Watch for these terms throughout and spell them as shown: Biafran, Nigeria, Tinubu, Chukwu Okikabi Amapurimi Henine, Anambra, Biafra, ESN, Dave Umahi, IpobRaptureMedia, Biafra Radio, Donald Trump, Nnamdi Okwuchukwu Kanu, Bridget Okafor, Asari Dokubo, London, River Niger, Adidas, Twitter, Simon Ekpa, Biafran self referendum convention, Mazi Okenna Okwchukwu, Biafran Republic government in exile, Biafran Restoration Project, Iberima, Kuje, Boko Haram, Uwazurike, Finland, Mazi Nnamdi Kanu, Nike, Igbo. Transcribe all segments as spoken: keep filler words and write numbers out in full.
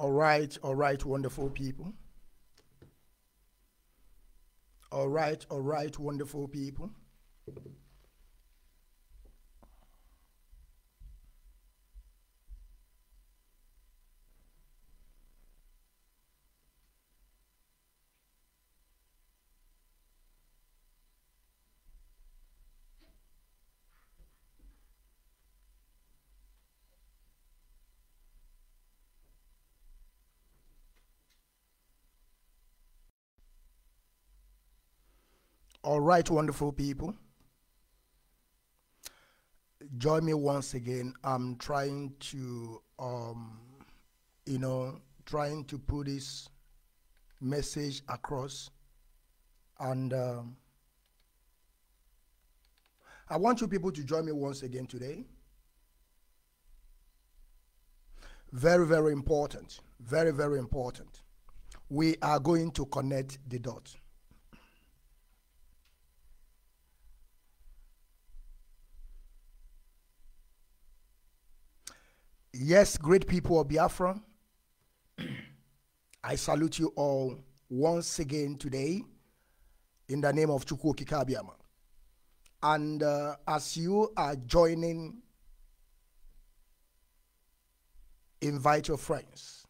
All right, all right, wonderful people. All right, all right, wonderful people. All right, wonderful people. Join me once again. I'm trying to, um, you know, trying to put this message across. And um, I want you people to join me once again today. Very, very important. Very, very important. We are going to connect the dots. Yes, great people of Biafra, I salute you all once again today in the name of Chukwu Okikabi Amapurimi Henine. And uh, as you are joining, invite your friends.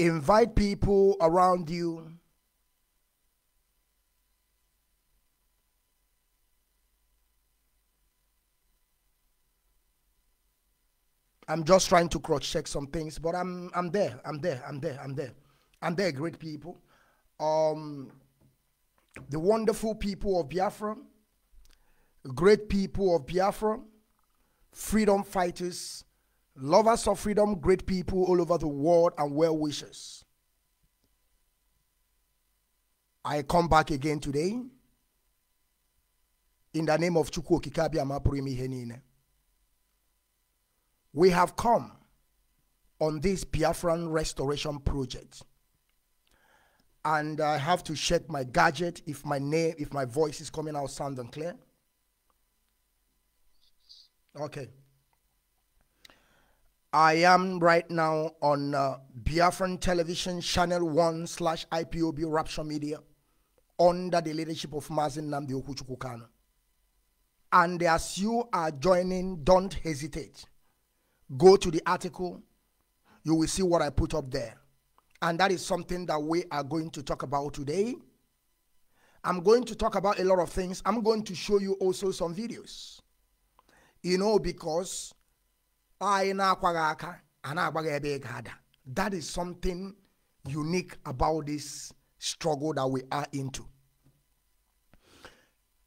Invite people around you. I'm just trying to cross check some things, but I'm I'm there, I'm there, I'm there, I'm there. I'm there, great people. Um, the wonderful people of Biafra, great people of Biafra, freedom fighters, lovers of freedom, great people all over the world and well wishers. I come back again today in the name of Chukwu Okikabi Amapurimi Henine. We have come on this Biafran Restoration Project, and I have to check my gadget if my name, if my voice is coming out sound and clear. Okay. I am right now on uh, Biafran Television Channel one slash I P O B Rapture Media under the leadership of Mazi Nnamdi Okwuchukwu Kanu. And as you are joining, don't hesitate. Go to the article, you will see what I put up there. And that is something that we are going to talk about today. I'm going to talk about a lot of things. I'm going to show you also some videos. You know, because that is something unique about this struggle that we are into.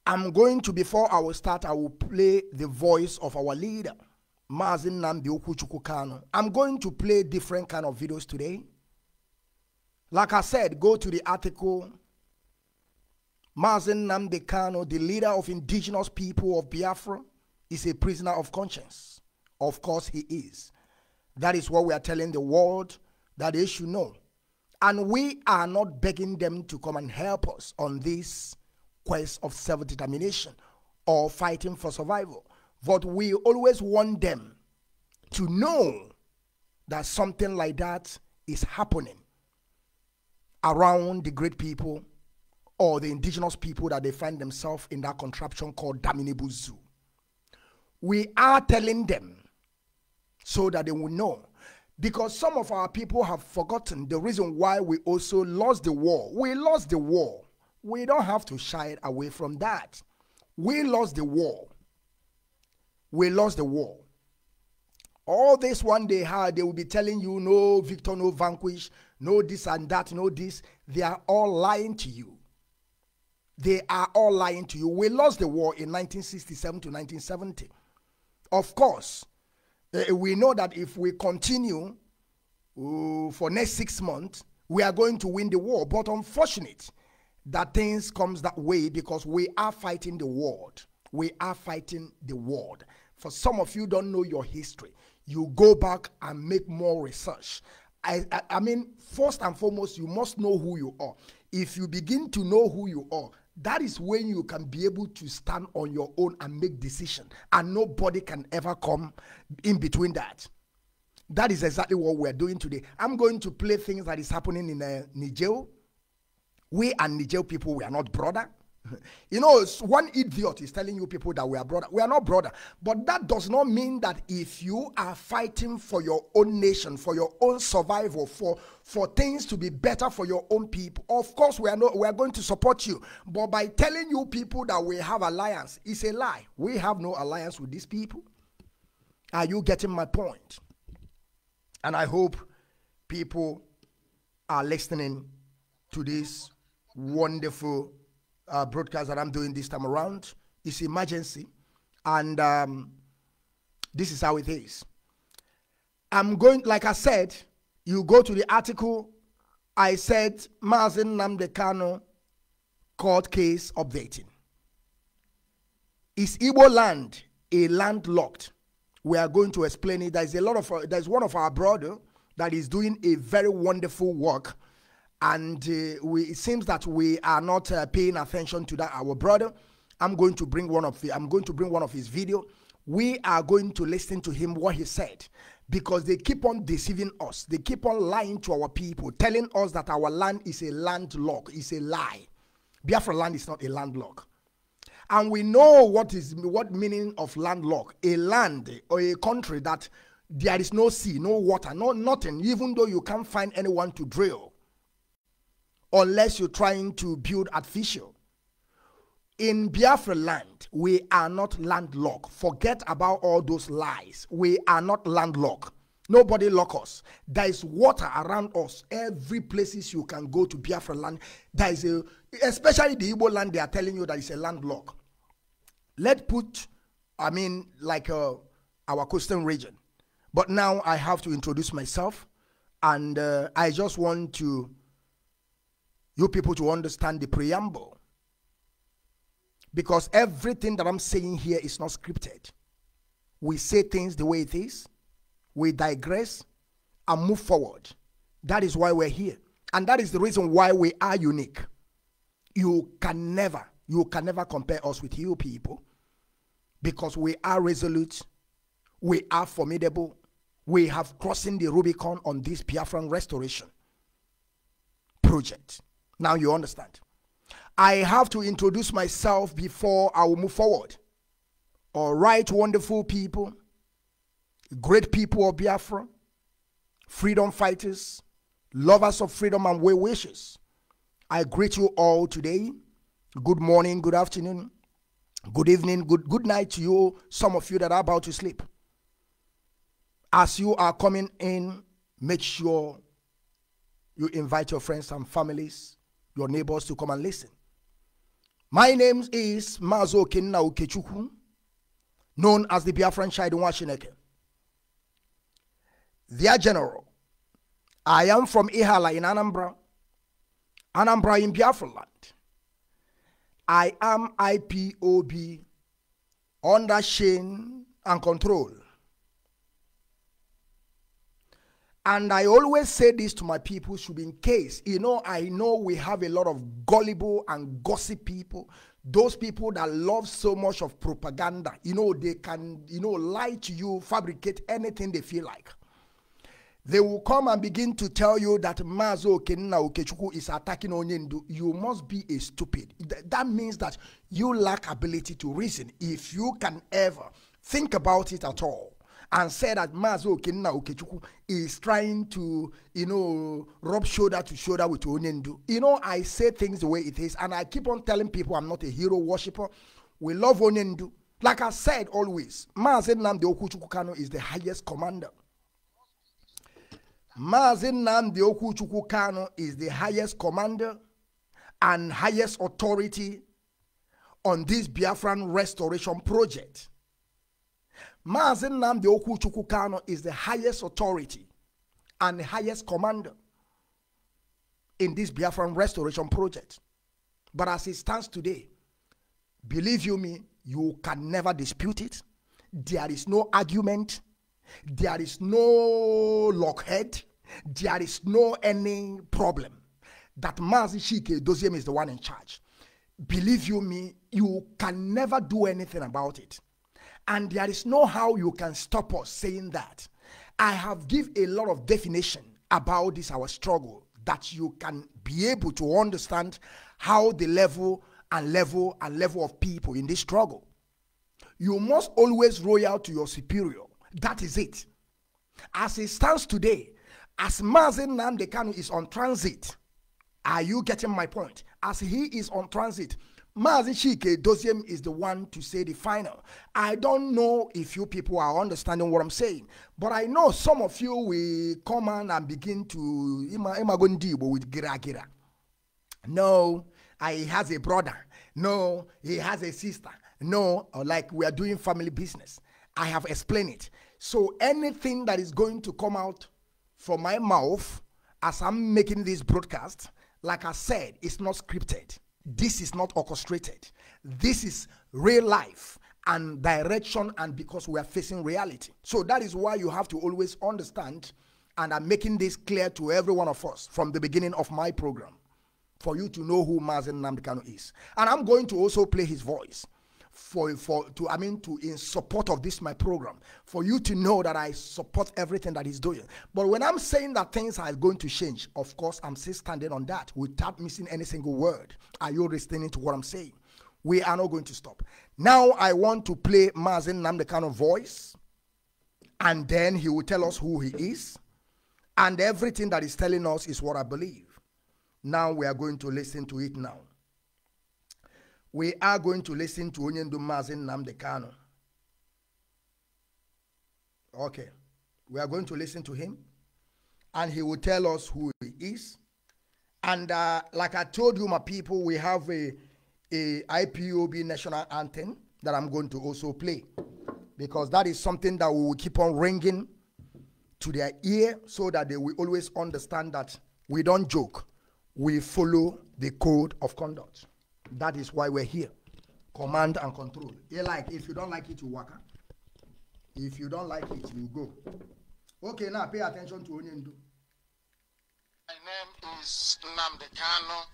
I'm going to, before I will start, I will play the voice of our leader, Mazi Nnamdi Okwuchukwu Kanu. I'm going to play different kind of videos today. Like I said, go to the article. Mazi Nnamdi Kanu, the leader of indigenous people of Biafra, is a prisoner of conscience. Of course he is. That is what we are telling the world that they should know. And we are not begging them to come and help us on this quest of self-determination or fighting for survival. But we always want them to know that something like that is happening around the great people or the indigenous people that they find themselves in that contraption called Daminibu Zoo. We are telling them so that they will know. Because some of our people have forgotten the reason why we also lost the war. We lost the war. We don't have to shy away from that. We lost the war. We lost the war. All this one they had, they will be telling you, no victor, no vanquish, no this and that, no this. They are all lying to you. They are all lying to you. We lost the war in nineteen sixty-seven to nineteen seventy. Of course, we know that if we continue uh, for next six months, we are going to win the war. But unfortunate that things comes that way because we are fighting the world. We are fighting the world. For some of you don't know your history. You go back and make more research. I, I, I mean, first and foremost, you must know who you are. If you begin to know who you are, that is when you can be able to stand on your own and make decisions. And nobody can ever come in between that. That is exactly what we're doing today. I'm going to play things that is happening in uh, Niger. We and Niger people, we are not brother. You know, one idiot is telling you people that we are brother. We are not brother. But that does not mean that if you are fighting for your own nation, for your own survival, for, for things to be better for your own people, of course we are, not, we are going to support you. But by telling you people that we have alliance, it's a lie. We have no alliance with these people. Are you getting my point? And I hope people are listening to this wonderful Uh, broadcast that I'm doing this time around. It's emergency, and um, this is how it is. I'm going, like I said, you go to the article. I said Mazi Nnamdi Kanu court case updating. Is Igbo land a landlocked? We are going to explain it. There's a lot of uh, there's one of our brother that is doing a very wonderful work. And uh, we, it seems that we are not uh, paying attention to that. Our brother, I'm going to bring one of the, I'm going to bring one of his video. We are going to listen to him what he said, because they keep on deceiving us. They keep on lying to our people, telling us that our land is a landlock. It's a lie. Biafra land is not a landlock, and we know what is what meaning of landlock. A land or a country that there is no sea, no water, no nothing. Even though you can't find anyone to drill. Unless you're trying to build artificial. In Biafra land, we are not landlocked. Forget about all those lies. We are not landlocked. Nobody lock us. There is water around us. Every places you can go to Biafra land, there is a, especially the Igbo land, they are telling you that it's a landlocked. Let's put, I mean, like uh, our coastal region. But now I have to introduce myself, and uh, I just want to you people to understand the preamble, because everything that I'm saying here is not scripted. We say things the way it is, we digress and move forward. That is why we're here, and that is the reason why we are unique. You can never, you can never compare us with you people, because we are resolute, we are formidable, we have crossing the Rubicon on this Biafran Restoration Project. Now you understand. I have to introduce myself before I will move forward. All right, wonderful people, great people of Biafra, freedom fighters, lovers of freedom and well wishers. I greet you all today. Good morning, good afternoon, good evening, good, good night to you, some of you that are about to sleep. As you are coming in, make sure you invite your friends and families, your neighbors to come and listen. My name is Mazi Okenna Okwuchukwu, known as the Biafran Chidinwa Chineke, their general. I am from Ihala in Anambra, Anambra in Biafra land. I am I P O B under chain and control. And I always say this to my people, should be in case, you know, I know we have a lot of gullible and gossip people. Those people that love so much of propaganda, you know, they can, you know, lie to you, fabricate anything they feel like. They will come and begin to tell you that Mazi Okenna Okwuchukwu is attacking Onyendu. You must be a stupid. Th that means that you lack ability to reason. If you can ever think about it at all, and said that Mazi Okenna Okwuchukwu is trying to, you know, rub shoulder to shoulder with Onindu. You know, I say things the way it is, and I keep on telling people I'm not a hero worshiper. We love Onindu. Like I said always, Mazi Nnamdi Okwuchukwu Kanu is the highest commander. Mazi Nnamdi Okwuchukwu Kanu is the highest commander and highest authority on this Biafran Restoration Project. Mazi Nnamdi Okwuchukwu Kanu is the highest authority and the highest commander in this Biafran Restoration Project. But as it stands today, believe you me, you can never dispute it. There is no argument. There is no lockhead. There is no any problem. That Mazi Chike Edoziem is the one in charge. Believe you me, you can never do anything about it. And there is no how you can stop us saying that. I have given a lot of definition about this, our struggle, that you can be able to understand how the level and level and level of people in this struggle. You must always loyal to your superior. That is it. As it stands today, as Mazi Nnamdi Kanu is on transit, are you getting my point? As he is on transit, Mazi Chike Edoziem is the one to say the final. I don't know if you people are understanding what I'm saying, but I know some of you will come on and begin to ima Imagondibo with gira gira. No, I, he has a brother. No, he has a sister. No, like we are doing family business. I have explained it. So anything that is going to come out from my mouth as I'm making this broadcast, like I said, it's not scripted. This is not orchestrated. This is real life and direction, and because we are facing reality. So that is why you have to always understand, and I'm making this clear to every one of us from the beginning of my program, for you to know who Mazi Nnamdi Kanu is. And I'm going to also play his voice for, for to I mean to in support of this my program, for you to know that I support everything that he's doing. But when I'm saying that things are going to change, of course I'm still standing on that without missing any single word. Are you listening to what I'm saying? We are not going to stop. Now I want to play Mazi Nnamdi Kanu voice, and then he will tell us who he is, and everything that he's telling us is what I believe. Now we are going to listen to it now. We are going to listen to Onyendu Mazi Nnamdi Kanu. Okay. We are going to listen to him, and he will tell us who he is. And uh, like I told you, my people, we have a, a I P O B national anthem that I'm going to also play, because that is something that we will keep on ringing to their ear, so that they will always understand that we don't joke. We follow the code of conduct. That is why we're here. Command and control. You like, if you don't like it, you walk out. If you don't like it, you go. Okay, now pay attention to Onyendu. My name is Nnamdi Kanu.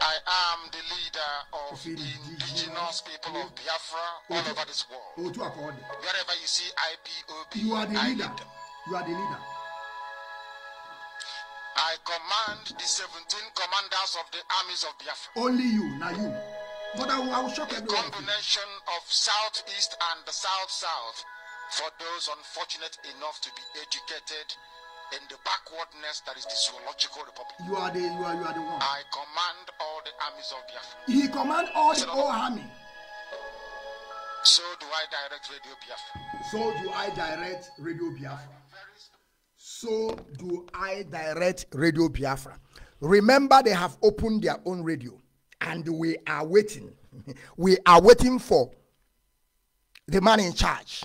I am the leader of the indigenous people of Biafra all over this world. Wherever you see I P O B, you are the leader. You are the leader. I command the seventeen commanders of the armies of Biafra. Only you, now you. But I will, I will shock everyone. A combination of southeast and south-south for those unfortunate enough to be educated in the backwardness that is the zoological republic. You are the, you are, you are the one. I command all the armies of Biafra. He commands all the whole army. So do I direct Radio Biafra. So do I direct Radio Biafra. So do I direct Radio Biafra. Remember, they have opened their own radio, and we are waiting. We are waiting for the man in charge,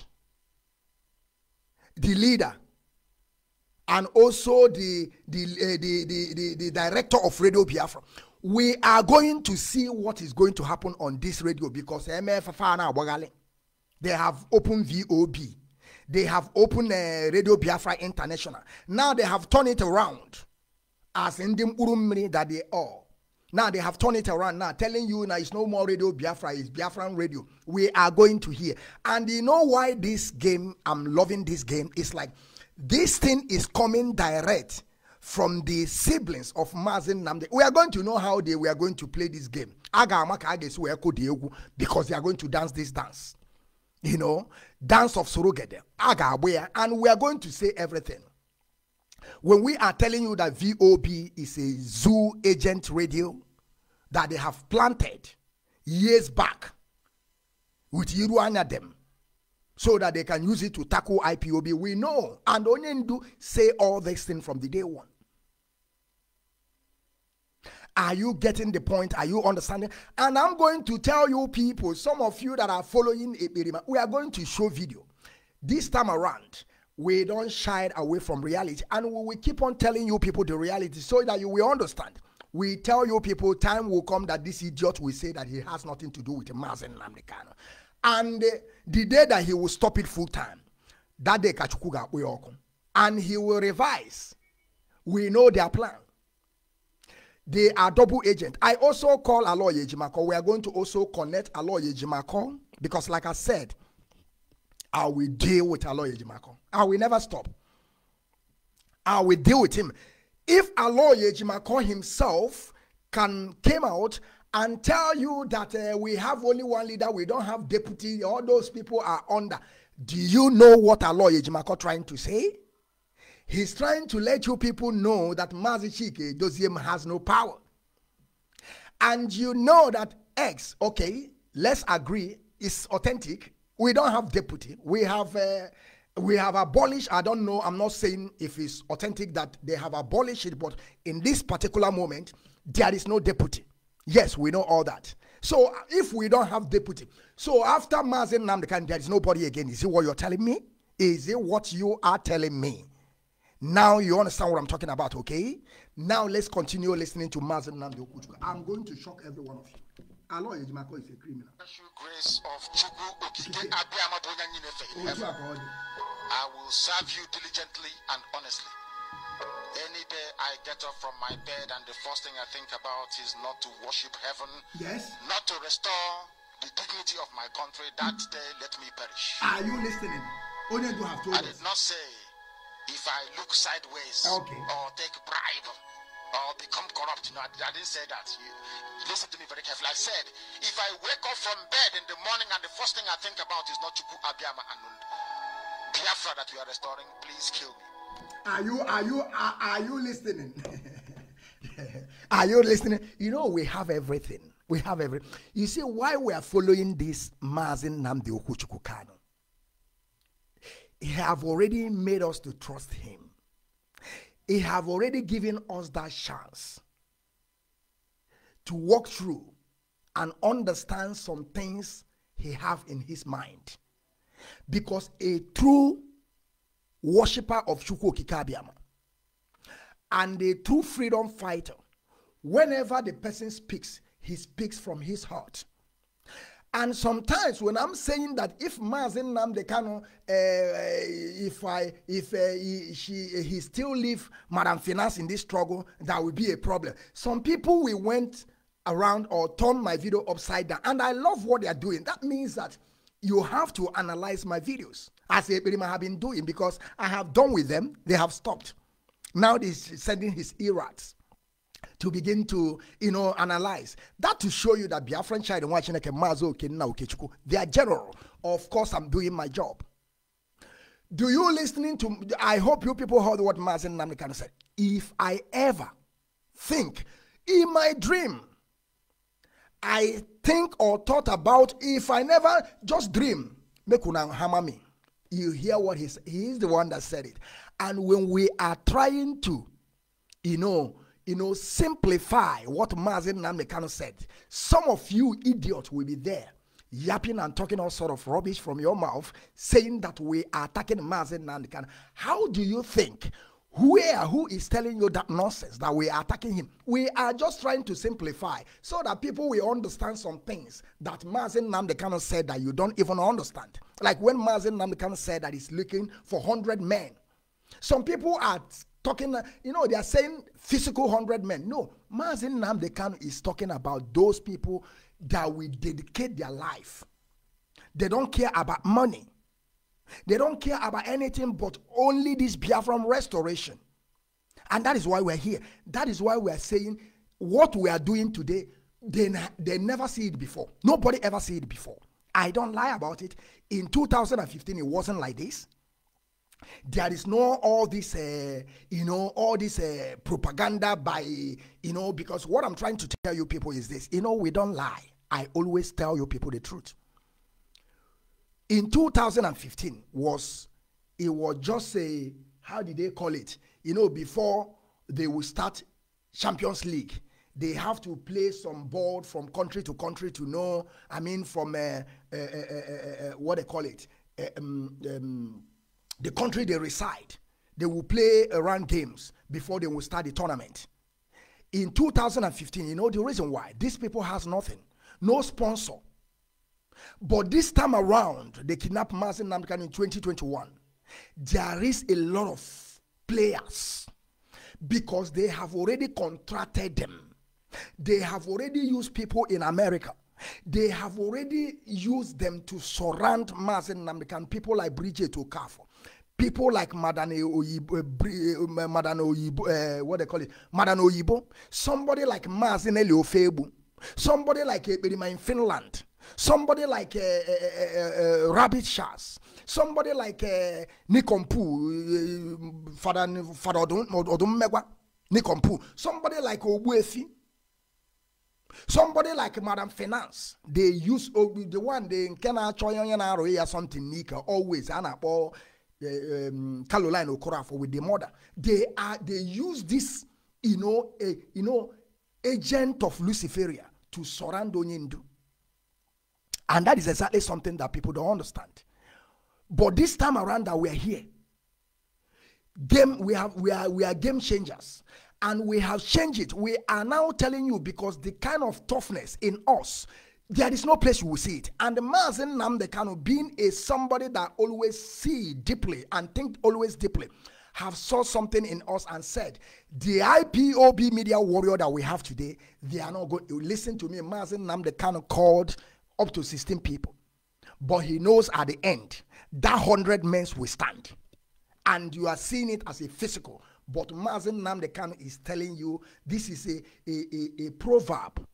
the leader, and also the the uh, the, the, the the director of Radio Biafra. We are going to see what is going to happen on this radio, because they have opened V O B. They have opened uh, Radio Biafra International. Now they have turned it around, as in the Urumri that they are. Now they have turned it around now, telling you now it's no more Radio Biafra, it's Biafran Radio. We are going to hear. And you know why this game, I'm loving this game, it's like this thing is coming direct from the siblings of Mazi Nnamdi. We are going to know how they were going to play this game. Because they are going to dance this dance. You know, dance of Surugede, Agabwe, and we are going to say everything. When we are telling you that V O B is a zoo agent radio that they have planted years back with Iruana them, so that they can use it to tackle I P O B, we know. And Onyendu say all these things from the day one. Are you getting the point? Are you understanding? And I'm going to tell you people, some of you that are following Iberima, we are going to show video. This time around, we don't shy away from reality. And we will keep on telling you people the reality, so that you will understand. We tell you people, time will come that this idiot will say that he has nothing to do with Mazi Nnamdi Kanu. And the day that he will stop it full time, that day, Kachukuga will come. And he will revise. We know their plan. They are double agent. I also call Aloy Ejimakor. We are going to also connect Aloy Ejimakor, because like I said, I will deal with Aloy Ejimakor. I will never stop. I will deal with him. If Aloy Ejimakor himself can came out and tell you that uh, we have only one leader, we don't have deputy, all those people are under. Do you know what Aloy Ejimakor trying to say? He's trying to let you people know that Mazi Chike Edoziem has no power. And you know that X, okay, let's agree, is authentic. We don't have deputy. We have uh, we have abolished, I don't know, I'm not saying if it's authentic that they have abolished it, but in this particular moment, there is no deputy. Yes, we know all that. So if we don't have deputy, so after Mazi Nnamdi Kanu, there is nobody again. Is it what you're telling me? Is it what you are telling me? Now you understand what I'm talking about, okay? Now let's continue listening to Mazi Nnamdi Okwuchukwu. I'm going to shock every one of you. Aloy Ejimakor is a criminal. Special grace of Chukwu Okikabi Amapurimi Henine. I will serve you diligently and honestly. Any day I get up from my bed and the first thing I think about is not to worship heaven, yes, not to restore the dignity of my country. That day, let me perish. Are you listening? Onyendu have told us. I did not say if I look sideways, okay, or take bribe or become corrupt. No, I, I didn't say that. You, listen to me very carefully. I said, if I wake up from bed in the morning and the first thing I think about is not Chukwu Abiyama and Biafra that you are restoring, please kill me. Are you, are you, are, are you listening? Are you listening? You know, we have everything. We have everything. You see why we are following this Mazi Nnamdi Okwuchukwu Kanu. He have already made us to trust him. He have already given us that chance to walk through and understand some things he have in his mind. Because a true worshipper of Chukwu Okikabi Ama and a true freedom fighter, whenever the person speaks, he speaks from his heart. And sometimes when I'm saying that if Mazi Nnamdi Kanu, uh, if I, if uh, he, she, he still leave Madame Finance in this struggle, that will be a problem. Some people we went around or turned my video upside down, and I love what they are doing. That means that you have to analyze my videos as Iberima have been doing, because I have done with them. They have stopped. Now they're sending his errats to begin to, you know, analyze. That to show you that Biafran child and watching like Mazi Okenna Okwuchukwu, they are general. Of course, I'm doing my job. Do you listening to, I hope you people heard what Mazi Nnamdi Kanu said. If I ever think in my dream, I think or thought about, if I never just dream, make una hammer me. You hear what he's, he's the one that said it. And when we are trying to, you know, you know, simplify what Mazi Nnamdi Kanu said, some of you idiots will be there yapping and talking all sort of rubbish from your mouth, saying that we are attacking Mazi Nnamdi Kanu. How do you think? Where, who is telling you that nonsense that we are attacking him? We are just trying to simplify so that people will understand some things that Mazi Nnamdi Kanu said that you don't even understand. Like when Mazi Nnamdi Kanu said that he's looking for one hundred men. Some people are talking, you know, they are saying physical hundred men. No, Mazi Nnamdi Kanu is talking about those people that will dedicate their life. They don't care about money. They don't care about anything but only this Biafran restoration. And that is why we're here. That is why we're saying what we are doing today, they, they never see it before. Nobody ever see it before. I don't lie about it. In two thousand fifteen, it wasn't like this. There is no all this, uh, you know, all this uh, propaganda by, you know, because what I'm trying to tell you people is this. You know, we don't lie. I always tell you people the truth. In two thousand fifteen, was it was just a, how did they call it? You know, before they will start Champions League, they have to play some ball from country to country to know, I mean, from uh, uh, uh, uh, uh, what they call it, uh, um, um, the country they reside. They will play around games before they will start the tournament. In two thousand fifteen, you know the reason why? These people has nothing, no sponsor. But this time around, they kidnapped Mazi Nnamdi Kanu in twenty twenty-one. There is a lot of players because they have already contracted them. They have already used people in America. They have already used them to surround Mazi Nnamdi Kanu. People like Bridget Okafor, people like Madano Oyibo, uh, Madano Oyibo, uh, what they call it, Madano Oyibo, somebody like Mazineli Ofebu, somebody like Berima in Finland, somebody like uh, uh, uh, uh, Rabbit Shas, somebody like uh, Nikompu, uh, Father Odummegwa, Nikompu, somebody like Ogbuefi, somebody like Madame Finance. They use uh, the one they can actually something Nika always and or um, Caroline Okorafo with the mother. They are they use this, you know, a, you know, agent of Luciferia to surround Onyendu. And that is exactly something that people don't understand. But this time around that we are here, game we have we are we are game changers. And we have changed it. We are now telling you because the kind of toughness in us, there is no place you will see it. And Mazi Nnamdi Kanu being a somebody that always see deeply and think always deeply, have saw something in us and said, the I P O B media warrior that we have today, they are not going to listen to me. Mazi Nnamdi Kanu called up to sixteen people. But he knows at the end, that hundred men will stand. And you are seeing it as a physical. But Mazi Nnamdi Kanu is telling you this is a, a, a, a proverb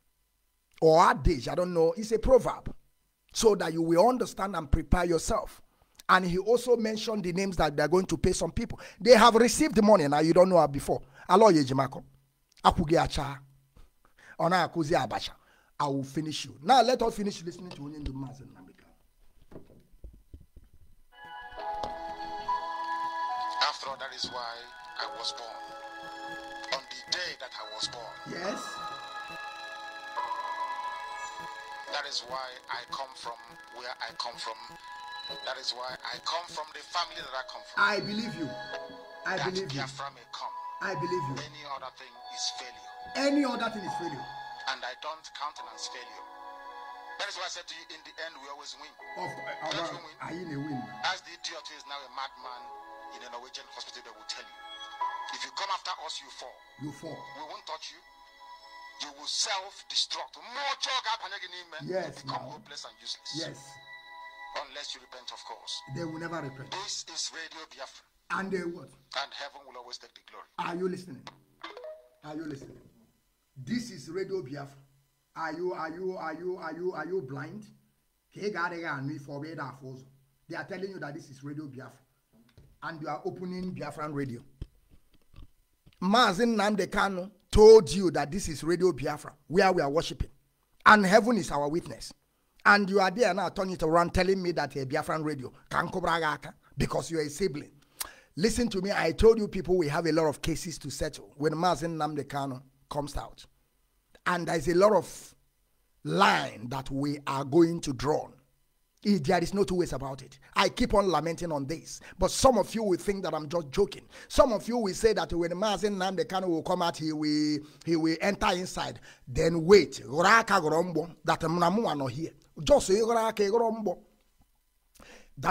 or adage, I don't know, it's a proverb. So that you will understand and prepare yourself. And he also mentioned the names that they're going to pay some people. They have received the money now, you don't know her before. Aloy Ejimakor, Akwuge Acha, Ona Akuzi Abacha. I will finish you. Now let us finish listening to Onyendu Mazi Nnamdi Kanu. After all, that is why I was born. On the day that I was born. Yes. That is why I come from where I come from. That is why I come from the family that I come from. I believe you. I that believe Biafra you. May come. I believe you. Any other thing is failure. Any other thing is failure. And I don't countenance failure. That is why I said to you, in the end, we always win. Of course. I in a win. As the idiot is now a madman in a Norwegian hospital, they will tell you. If you come after us, you fall. You fall. We won't touch you. You will self-destruct. Yes. Become hopeless and useless. Yes. Unless you repent, of course. They will never repent. This is Radio Biafra. And they will. And heaven will always take the glory. Are you listening? Are you listening? This is Radio Biafra. Are you, are you, are you, are you, are you blind? They are telling you that this is Radio Biafra. And you are opening Biafran Radio. Mazi Nnamdi Kanu told you that this is Radio Biafra, where we are worshiping. And heaven is our witness. And you are there now turning it around telling me that a Biafran Radio, because you are a sibling. Listen to me, I told you people we have a lot of cases to settle when Mazi Nnamdi Kanu comes out. And there is a lot of line that we are going to draw. There is no two ways about it. I keep on lamenting on this. But some of you will think that I'm just joking. Some of you will say that when Mazi Nnamdi Kanu will come out, he will, he will enter inside. Then wait. That Mnamu not here. Just that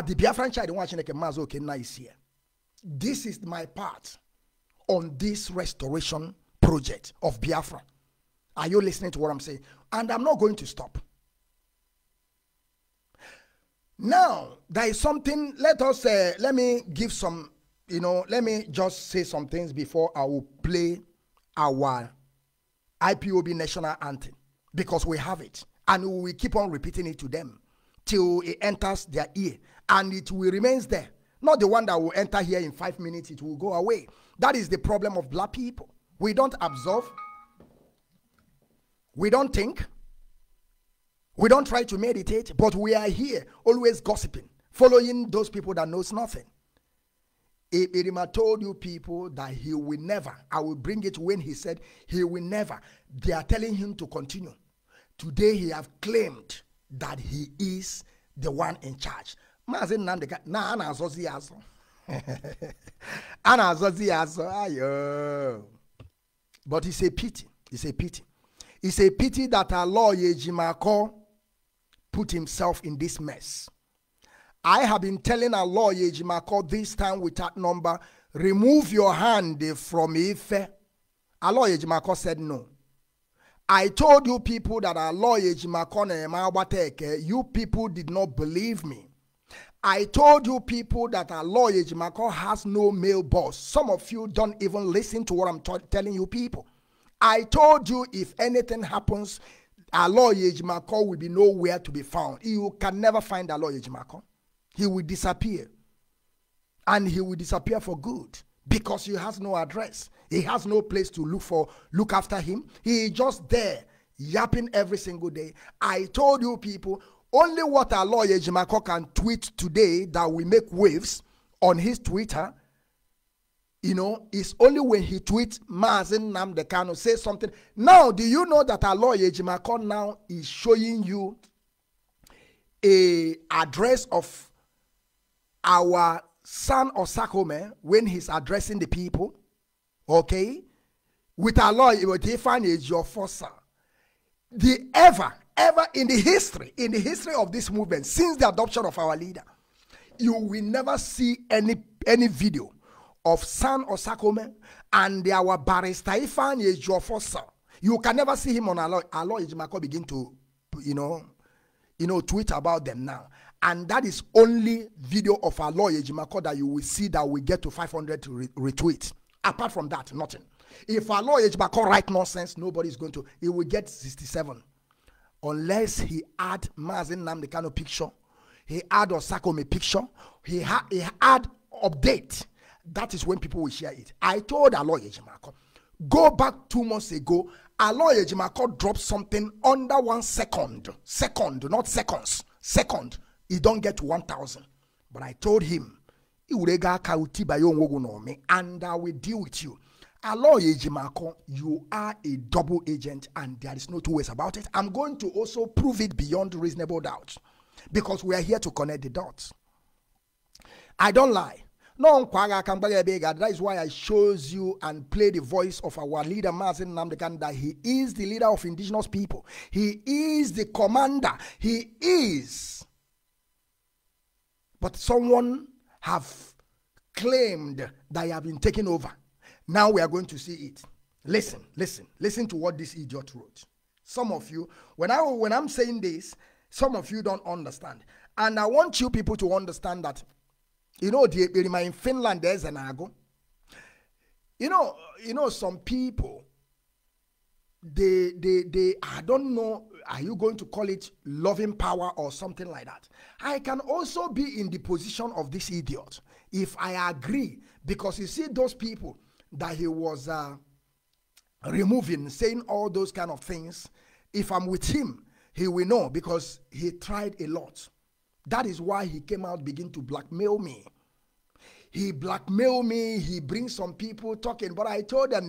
the Biafran child watching like Mazi Okenna is here. This is my part on this restoration project of Biafra. Are you listening to what I'm saying? And I'm not going to stop. Now there is something. Let us uh, let me give some. You know, let me just say some things before I will play our I P O B national anthem because we have it and we will keep on repeating it to them till it enters their ear and it will remains there. Not the one that will enter here in five minutes. It will go away. That is the problem of black people. We don't observe. We don't think. We don't try to meditate, but we are here, always gossiping, following those people that knows nothing. Iberima told you people that he will never, I will bring it when he said he will never. They are telling him to continue. Today he have claimed that he is the one in charge. Mazi Nnamdi Kanu, na ana azozi azo. Ana azozi azo, ayo. But it's a pity, it's a pity. It's a pity that Aloy Ejimakor put himself in this mess. I have been telling Aloy Ejimakor this time without number, remove your hand from Ife. Aloy Ejimakor said no. I told you people that Aloy Ejimakor Emawateke, you people did not believe me. I told you people that Aloy Ejimakor has no male boss. Some of you don't even listen to what I'm telling you people. I told you if anything happens, Aloy Ejimakor will be nowhere to be found. You can never find Aloy Ejimakor. He will disappear. And he will disappear for good. Because he has no address. He has no place to look for, look after him. He is just there, yapping every single day. I told you people, only what Aloy Ejimakor can tweet today that will make waves on his Twitter, you know, is only when he tweets Mazi Nnamdi Kanu, say something. Now, do you know that Aloy Ejimakor now is showing you a address of our San Osakome when he's addressing the people, okay, with Aloy Ifeanyi Ejiofor? The ever, ever in the history, in the history of this movement, since the adoption of our leader, you will never see any any video of San Osakome and our Barrister Ifeanyi Ejiofor. You can never see him on Aloy. Aloy Ejimakor begin to, you know, you know, tweet about them now. And that is only video of Aloy Ejimakor that you will see that we get to five hundred to re retweet. Apart from that, nothing. If Aloy Ejimakor write nonsense, nobody's going to. He will get sixty-seven. Unless he add Mazi Nnamdi Kanu picture, he add Osakome picture, he, ha he add update. That is when people will share it. I told Aloy Ejimakor, go back two months ago, Aloy Ejimakor dropped something under one second. Second, not seconds. Second. He don't get to one thousand. But I told him, and I will deal with you. Aloy Ejimakor, you are a double agent and there is no two ways about it. I'm going to also prove it beyond reasonable doubt because we are here to connect the dots. I don't lie. That is why I shows you and play the voice of our leader Mazi Nnamdi Kanu, that he is the leader of indigenous people. He is the commander. He is... But someone have claimed that he have been taken over. Now we are going to see it. Listen, listen, listen to what this idiot wrote. Some of you, when, I, when I'm saying this, some of you don't understand. And I want you people to understand that, you know, the, in Finland, there's an ago. You know, you know, some people, they, they, they, I don't know, are you going to call it loving power or something like that? I can also be in the position of this idiot if I agree, because you see those people that he was uh, removing, saying all those kind of things, if I'm with him, he will know because he tried a lot. That is why he came out, begin to blackmail me. He blackmailed me, he brings some people talking, but I told them,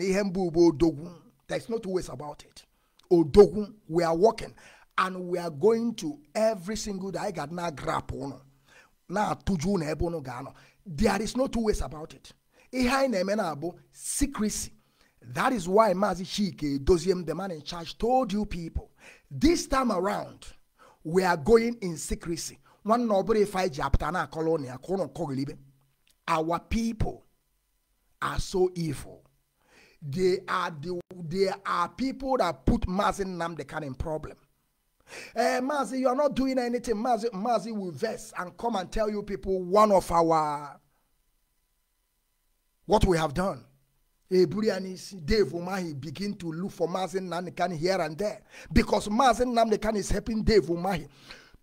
there's no two ways about it. Odogun, we are working and we are going to every single day. I got now grab on now to June Ebono Gano. There is no two ways about it. Secrecy. That is why Mazi Chike Edoziem, the man in charge, told you people this time around we are going in secrecy. One nobody fight Japana Colonia Kono Kogilibe. Our people are so evil. They are the they are people that put Mazi Nnamdi Kanu in problem. Hey, Mazi, you are not doing anything. Mazi, Mazi will vex and come and tell you people one of our what we have done. Hey, Burianis, Dave Umahi begin to look for Mazi Nnamdi Kanu here and there because Mazi Nnamdi Kanu is helping Dave Umahi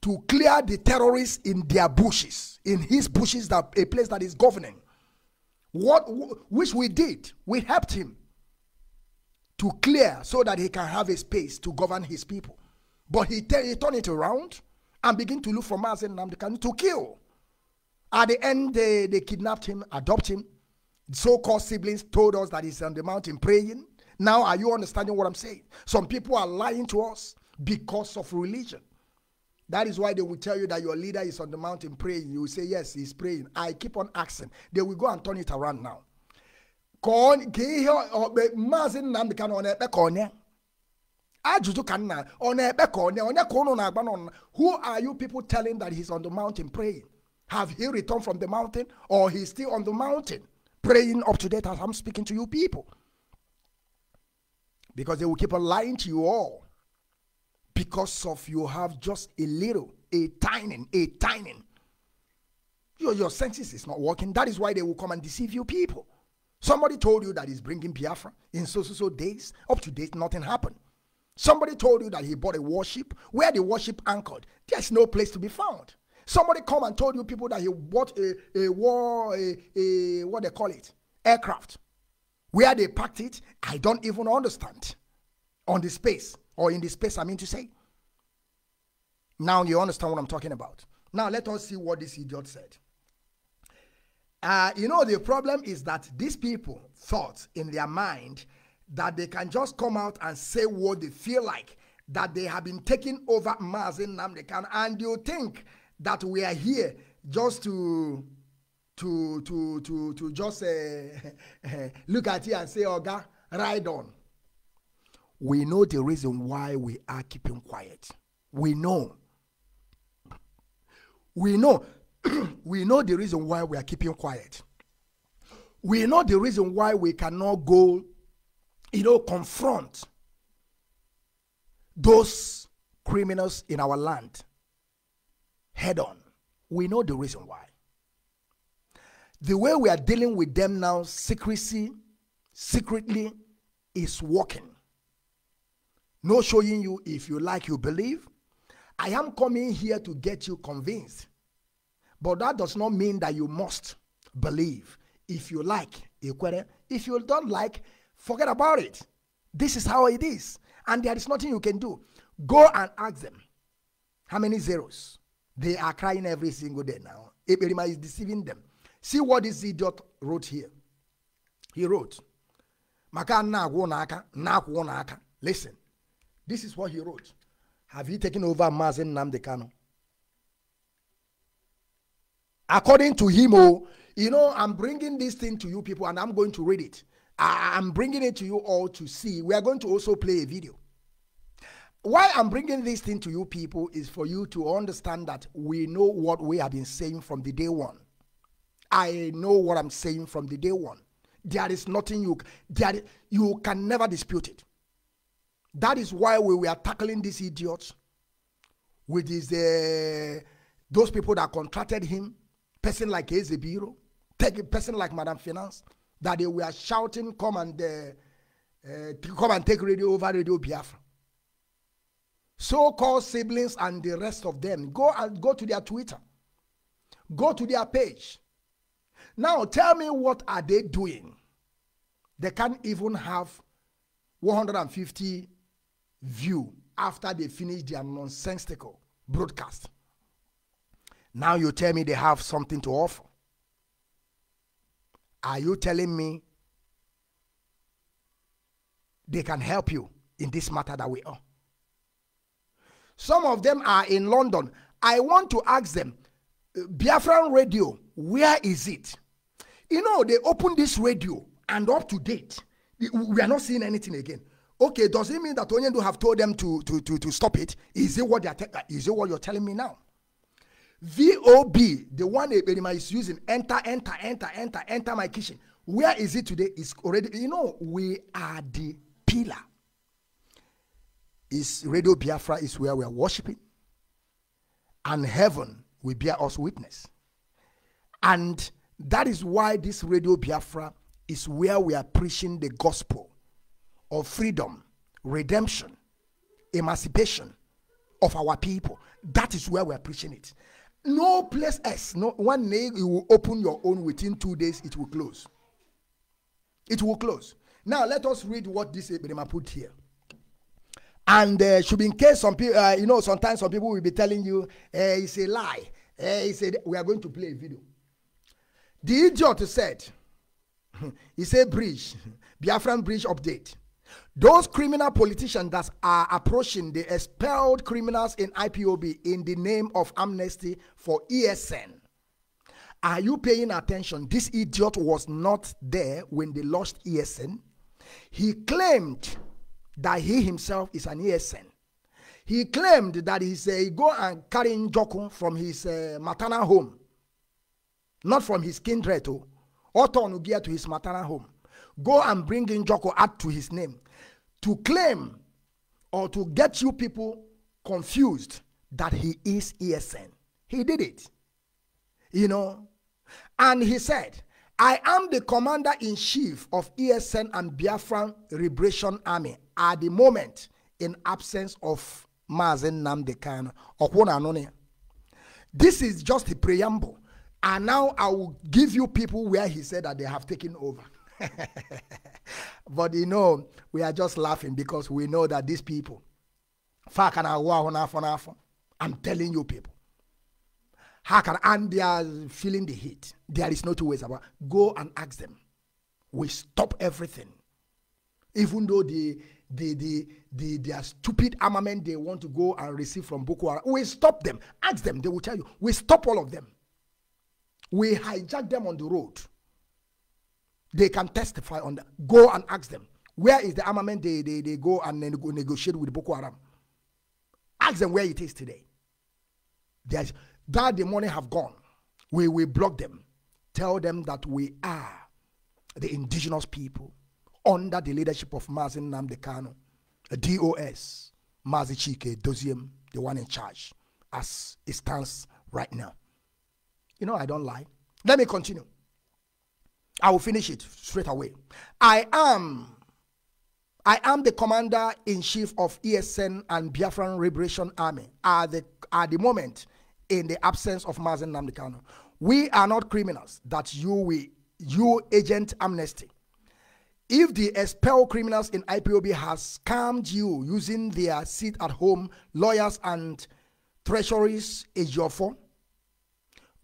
to clear the terrorists in their bushes, in his bushes, that a place that is governing. What which we did, we helped him to clear so that he can have a space to govern his people. But he, he turned it around and begin to look for Mazi Nnamdi Kanu to kill. At the end, they, they kidnapped him, adopted him. So-called siblings told us that he's on the mountain praying. Now, are you understanding what I'm saying? Some people are lying to us because of religion. That is why they will tell you that your leader is on the mountain praying. You will say, yes, he's praying. I keep on asking. They will go and turn it around now. Who are you people telling that he's on the mountain praying? Have he returned from the mountain, or he's still on the mountain praying up to date as I'm speaking to you people? because they will keep on lying to you all because of you have just a little, a tiny, a tiny. Your, your senses is not working. That is why they will come and deceive you people. Somebody told you that he's bringing Biafra in so, so, so days. Up to date, nothing happened. Somebody told you that he bought a warship. Where the warship anchored, there's no place to be found. Somebody come and told you people that he bought a, a war, a, a, what they call it, aircraft. Where they packed it, I don't even understand. On the space, or in the space, I mean to say. Now you understand what I'm talking about. Now let us see what this idiot said. Uh, you know, the problem is that these people thought in their mind that they can just come out and say what they feel like, that they have been taking over Mazi Nnamdi Kanu, and you think that we are here just to to to to to just uh, look at you and say, "Oga, ride on." We know the reason why we are keeping quiet. We know. We know. We know the reason why we are keeping quiet. We know the reason why we cannot go, you know, confront those criminals in our land head on. We know the reason why. The way we are dealing with them now, secrecy, secretly, is working. No showing you. If you like, you believe. I am coming here to get you convinced. But that does not mean that you must believe. If you like, if you don't like, forget about it. This is how it is. And there is nothing you can do. Go and ask them how many zeros. They are crying every single day now. Iberima is deceiving them. See what this idiot wrote here. He wrote, listen, this is what he wrote. Have you taken over Mazi Nnamdi Kanu? According to him, oh, you know, I'm bringing this thing to you people and I'm going to read it. I, I'm bringing it to you all to see. We are going to also play a video. Why I'm bringing this thing to you people is for you to understand that we know what we have been saying from the day one. I know what I'm saying from the day one. There is nothing you, there, you can never dispute it. That is why we were tackling this idiot with his, uh, those people that contracted him. Person like Eze Biro, take a person like Madame Finance, that they were shouting, come and uh, uh, come and take radio over Radio Biafra. So-called siblings and the rest of them, go and go to their Twitter, go to their page. Now tell me, what are they doing? They can't even have one hundred fifty view after they finish their nonsensical broadcast. Now you tell me they have something to offer. Are you telling me they can help you in this matter that we are? Some of them are in London. I want to ask them, Biafran Radio, where is it? You know, they opened this radio and up to date, we are not seeing anything again. Okay, does it mean that Onyendu have told them to, to, to, to stop it? Is it what they are is it what you're telling me now? V O B, the one Iberima is using, enter, enter, enter, enter, enter my kitchen. Where is it today? It's already, you know, we are the pillar. It's Radio Biafra is where we are worshiping. And heaven will bear us witness. And that is why this Radio Biafra is where we are preaching the gospel of freedom, redemption, emancipation of our people. That is where we are preaching it. No place else. No one name. You will open your own within two days. It will close. It will close. Now let us read what this Iberima put here. And uh, should be in case some people, uh, you know, sometimes some people will be telling you uh, it's a lie. Uh, it's a, we are going to play a video. The idiot said, he said, "Bridge, Biafran bridge update. Those criminal politicians that are approaching the expelled criminals in I P O B in the name of amnesty for E S N. Are you paying attention? This idiot was not there when they launched E S N. He claimed that he himself is an E S N. He claimed that he say, go and carry Njoku from his uh, maternal home. Not from his kindred, to Otonugia to his maternal home. Go and bring Njoku up to his name. to claim or to get you people confused that he is E S N. He did it, you know. And he said, I am the commander-in-chief of E S N and Biafran Liberation Army at the moment in absence of Mazi Nnamdi Kanu. This is just the preamble. And now I will give you people where he said that they have taken over. But you know, we are just laughing because we know that these people, I'm telling you people, and they are feeling the heat. There is no two ways about it. Go and ask them. We stop everything. Even though the, the, the, the, their stupid armament they want to go and receive from Boko Haram, we stop them. Ask them. They will tell you. We stop all of them. We hijack them on the road. They can testify on that. Go and ask them. Where is the armament they, they, they go and then go negotiate with Boko Haram? Ask them where it is today. There's, that the money have gone. We will block them. Tell them that we are the indigenous people under the leadership of Mazi Nnamdi Kanu, D O S, Mazi Chike Edoziem, the one in charge, as it stands right now. You know, I don't lie. Let me continue. I will finish it straight away. I am, I am the commander-in-chief of E S N and Biafran Liberation Army at the, at the moment in the absence of Mazi Nnamdi Kanu. We are not criminals that you will, you agent amnesty. If the expelled criminals in I P O B has scammed you using their seat at home, lawyers and treasuries is your phone,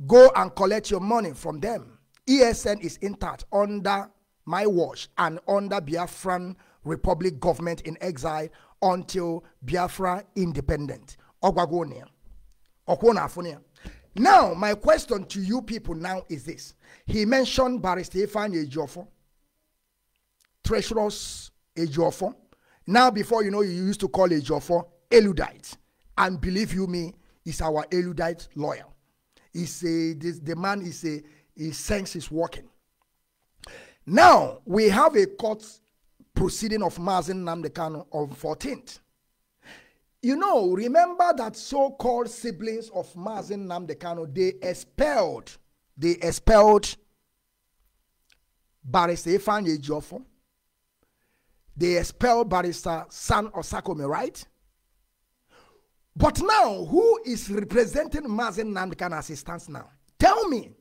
go and collect your money from them. E S N is intact under my watch and under Biafran Republic government in exile until Biafra independent. Now, my question to you people now is this. He mentioned Barrister Ifeanyi Ejiofor, Treasurer's Ejiofor. Now, before you know, you used to call Ejiofor Eludite. And believe you me, he's our Eludite lawyer. He's a, this, the man is a... His sense is working. Now, we have a court proceeding of Mazi Nnamdi Kanu on fourteenth. You know, remember that so-called siblings of Mazi Nnamdi Kanu, they expelled, they expelled Barrister Ifeanyi Ejiofor. They expelled Barrister San Osakome, right? But now, who is representing Mazi Nnamdi Kanu as he stands now? Tell me.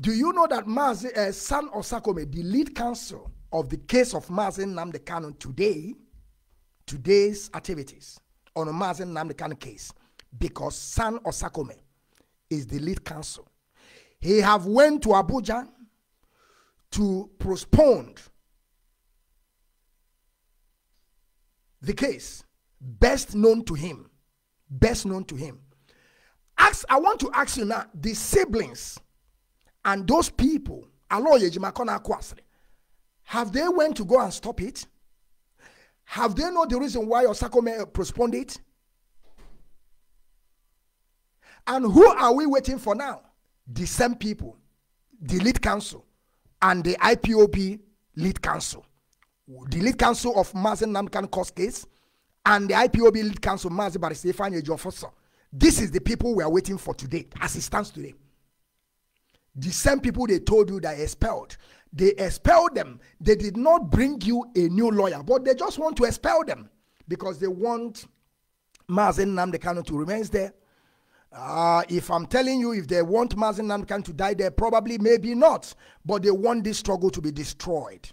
Do you know that Mazi, uh, San Osakome, the lead counsel of the case of Mazi Nnamdi Kanu today, today's activities on a Mazi Nnamdi Kanu case, because San Osakome is the lead counsel. He have went to Abuja to postpone the case best known to him, best known to him. Ask, I want to ask you now, the siblings and those people, Aloy Ejimakor na Kwasri, have they went to go and stop it? Have they know the reason why Osakome postponed it? And who are we waiting for now? The same people, the lead counsel, and the I P O B lead counsel. The lead counsel of Mazi Nnamdi Kanu court case, and the I P O B lead counsel, Mazi Barrister Ifeanyi Ejiofor. This is the people we are waiting for today, as it stands today. The same people they told you that expelled. They expelled them. They did not bring you a new lawyer, but they just want to expel them because they want Mazi Nnamdi Kanu to remain there. Uh, if I'm telling you, if they want Mazi Nnamdi Kanu to die there, probably, maybe not, but they want this struggle to be destroyed.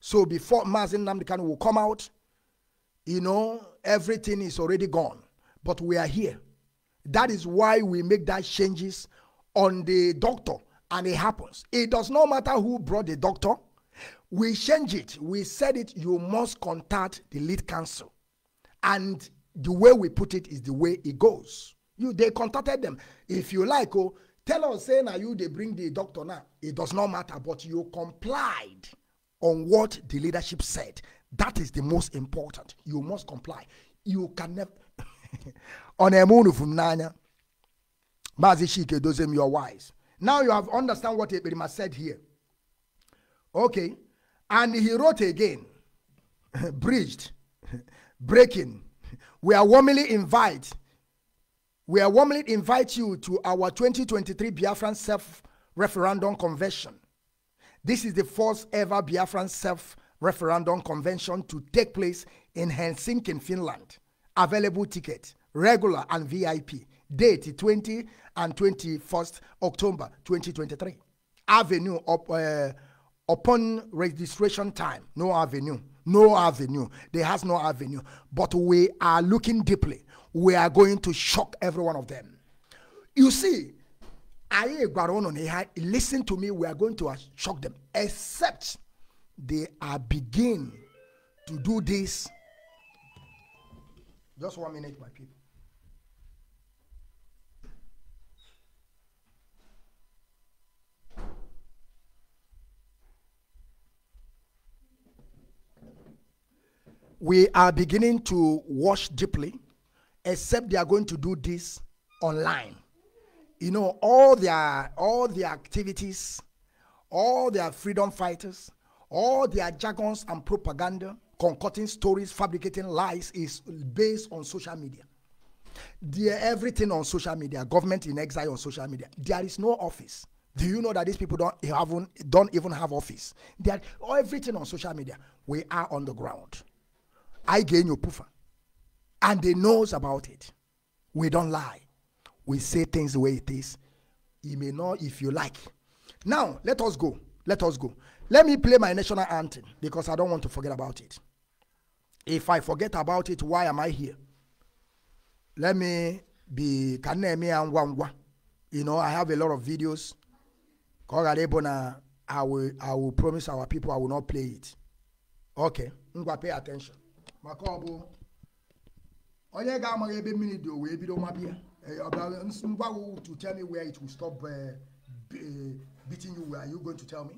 So before Mazi Nnamdi Kanu will come out, you know, everything is already gone, but we are here. That is why we make that changes on the doctor. And it happens. It does not matter who brought the doctor. We change it. We said it. You must contact the lead counsel. And the way we put it is the way it goes. You, they contacted them. If you like, oh, tell us, say, now you, they bring the doctor now. It does not matter, but you complied on what the leadership said. That is the most important. You must comply. You can never... On a moon from Nanya, Mazi Chike Edoziem, you are wise. Now you have understand what Iberima said here. Okay. And he wrote again. breached, breaking. We are warmly invite. We are warmly invite you to our twenty twenty-three Biafran self referendum convention. This is the first ever Biafran self referendum convention to take place in Helsinki, Finland. Available ticket, regular and V I P. Date twentieth and twenty-first October twenty twenty-three. Avenue up, uh, upon registration time. No avenue. No avenue. There has no avenue. But we are looking deeply. We are going to shock every one of them. You see, listen to me, we are going to shock them. Except they are beginning to do this. Just one minute, my people. We are beginning to watch deeply, except they are going to do this online. You know, all their all their activities, all their freedom fighters, all their jargons and propaganda, concocting stories, fabricating lies is based on social media. They're everything on social media, government in exile on social media. There is no office. Do you know that these people don't haven't don't even have office? They are everything on social media. We are on the ground. I gain your puffer. And they knows about it. We don't lie. We say things the way it is. You may know if you like. Now, let us go. Let us go. Let me play my national anthem because I don't want to forget about it. If I forget about it, why am I here? Let me be. You know, I have a lot of videos. I will, I will promise our people I will not play it. Okay. Pay attention. Makobo. Onye ga amaghị ebe mmiri dị owe ebido mabịa ngwa to tell me where it will stop uh, uh, beating you. Are you going to tell me?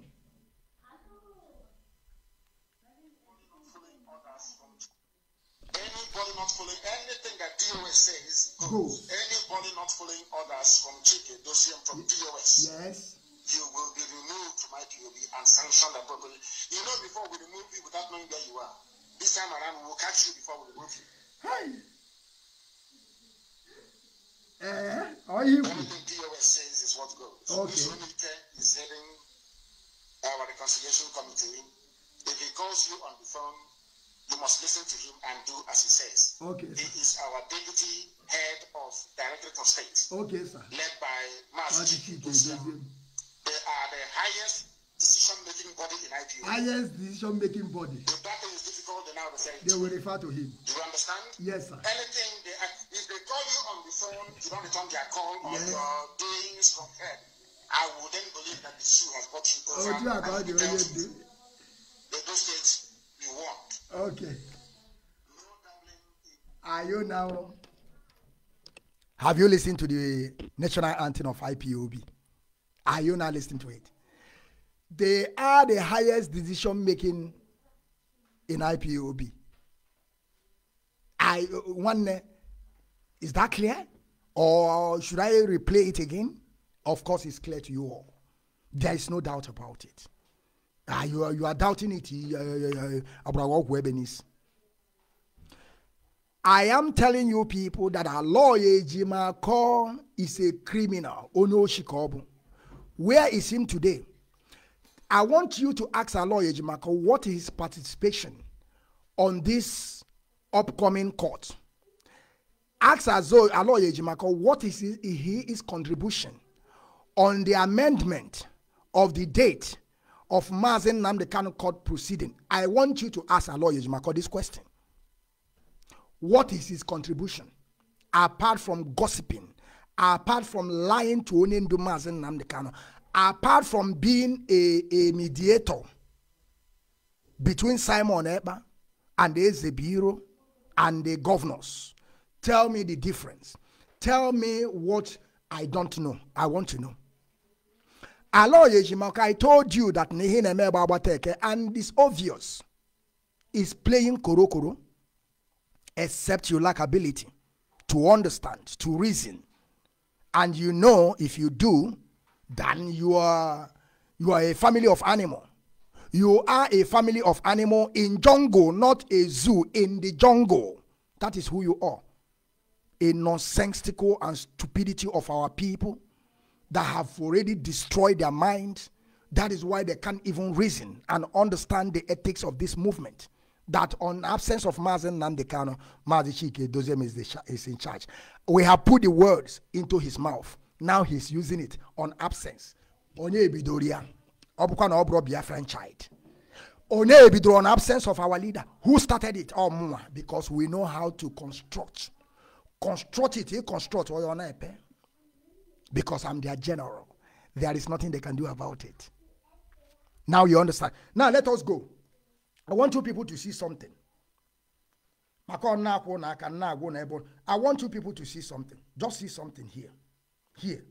Anybody not following anything that D O S says goes. Anybody not following orders from Chike Edoziem from D O S. Yes. You will be removed from I P O B and sanctioned appropriately. You know, before we remove you without knowing where you are. This time around we will catch you before we remove you. Hey. Eh, are you? Everything D O S says is what goes. Okay. This is heading our reconciliation committee. If he calls you on the phone, you must listen to him and do as he says. Okay. He is our deputy head of Directorate of State. Okay, sir. Led by Mazi Chike Edoziem. They are the highest decision-making body in I P O B. Highest decision-making body. The battle is difficult, they now refer to. They will refer to him. Do you understand? Yes, sir. Anything, they, if they call you on the phone, you don't return their call on yes. your doings from head. I wouldn't believe that the issue has got you over. Oh, you are going to do? The two states you want. Okay. No gambling. Are you now? Have you listened to the national anthem of I P O B? Are you now listening to it? They are the highest decision making in I P O B. I one is that clear, or should I replay it again? Of course, it's clear to you all. There is no doubt about it. Ah, you are you are doubting it. I am telling you people that Aloy Ejimakor is a criminal. Ono Shikobu. Where is him today? I want you to ask Aloy Ejimakor what is his participation on this upcoming court. Ask Aloy Ejimakor what is his, his contribution on the amendment of the date of Mazi Nnamdi Kanu court proceeding. I want you to ask Aloy Ejimakor this question. What is his contribution apart from gossiping, apart from lying to Onyendu Mazi Nnamdi Kanu? Apart from being a, a mediator between Simon Ekpa and the Eze Biro and the governors, tell me the difference. Tell me what I don't know. I want to know. Aloy Ejimakor, I told you that and it's obvious. He's playing koro koro, except you lack ability to understand, to reason. And you know if you do, then you are you are a family of animal. You are a family of animal in jungle, not a zoo, in the jungle. That is who you are. A nonsensical and stupidity of our people that have already destroyed their mind. That is why they can't even reason and understand the ethics of this movement. That on absence of Mazi Nnamdi Kanu, Mazi Chike Edoziem is, the is in charge. We have put the words into his mouth. Now he's using it on absence. Onye Ebidoria, Obukwa na Obro Biafran child. Onye Ebidoro on absence of our leader. Who started it? Oh, Muma, because we know how to construct. Construct it, he construct. Because I'm their general. There is nothing they can do about it. Now you understand. Now let us go. I want you people to see something. I want you people to see something. Just see something here. Here.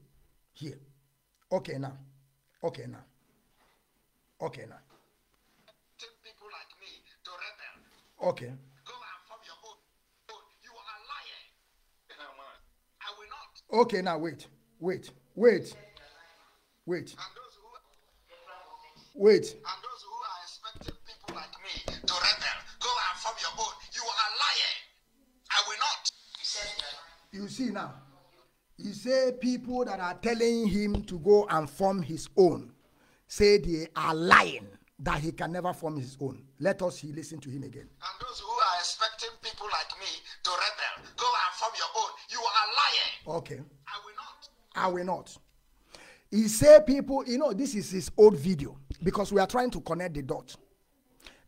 Here. Okay now. Okay now. Okay now. Take people like me to rebel. Okay. Go and form your own. You are a liar. I will not. Okay now, wait. Wait. Wait. Wait. And those who wait. And those who are expecting people like me to rebel, go and form your own. You are a liar. I will not. You see now. He said people that are telling him to go and form his own, say they are lying that he can never form his own. Let us he listen to him again. And those who are expecting people like me to rebel, go and form your own. You are a liar. Okay. I will not. I will not. He said people, you know, this is his old video because we are trying to connect the dots.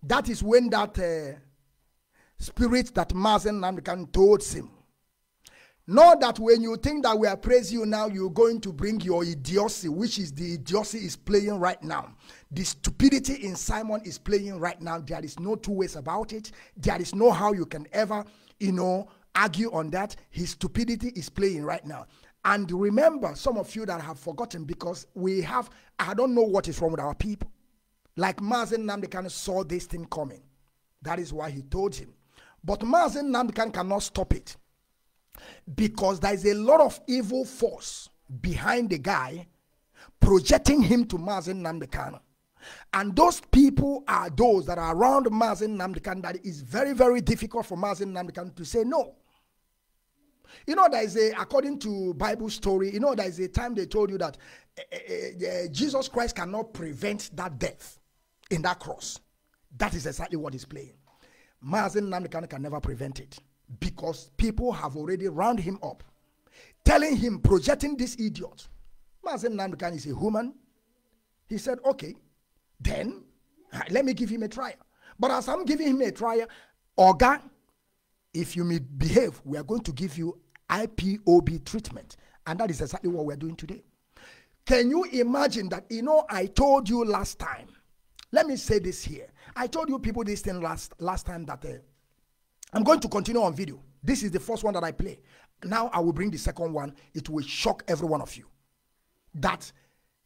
That is when that uh, spirit that Mazi Nnamdi Kanu told him. Know that when you think that we appraise you now, you're going to bring your idiocy, which is the idiocy is playing right now. The stupidity in Simon is playing right now. There is no two ways about it. There is no how you can ever, you know, argue on that. His stupidity is playing right now. And remember, some of you that have forgotten, because we have, I don't know what is wrong with our people. Like Mazi Nnamdi Kanu saw this thing coming. That is why he told him. But Mazi Nnamdi Kanu cannot stop it. Because there is a lot of evil force behind the guy projecting him to Mazi Nnamdi Kanu. And those people are those that are around Mazi Nnamdi Kanu that is very, very difficult for Mazi Nnamdi Kanu to say no. You know, there is a, according to Bible story, you know, there is a time they told you that uh, uh, uh, Jesus Christ cannot prevent that death in that cross. That is exactly what he's playing. Mazi Nnamdi Kanu can never prevent it because people have already round him up, telling him, projecting this idiot. Mazi Nnamdi Kanu is a human. He said, okay, then let me give him a trial. But as I'm giving him a trial, Oga, if you misbehave, we are going to give you I P O B treatment. And that is exactly what we are doing today. Can you imagine that, you know, I told you last time. Let me say this here. I told you people this thing last, last time that uh, I'm going to continue on video. This is the first one that I play. Now I will bring the second one. It will shock every one of you. That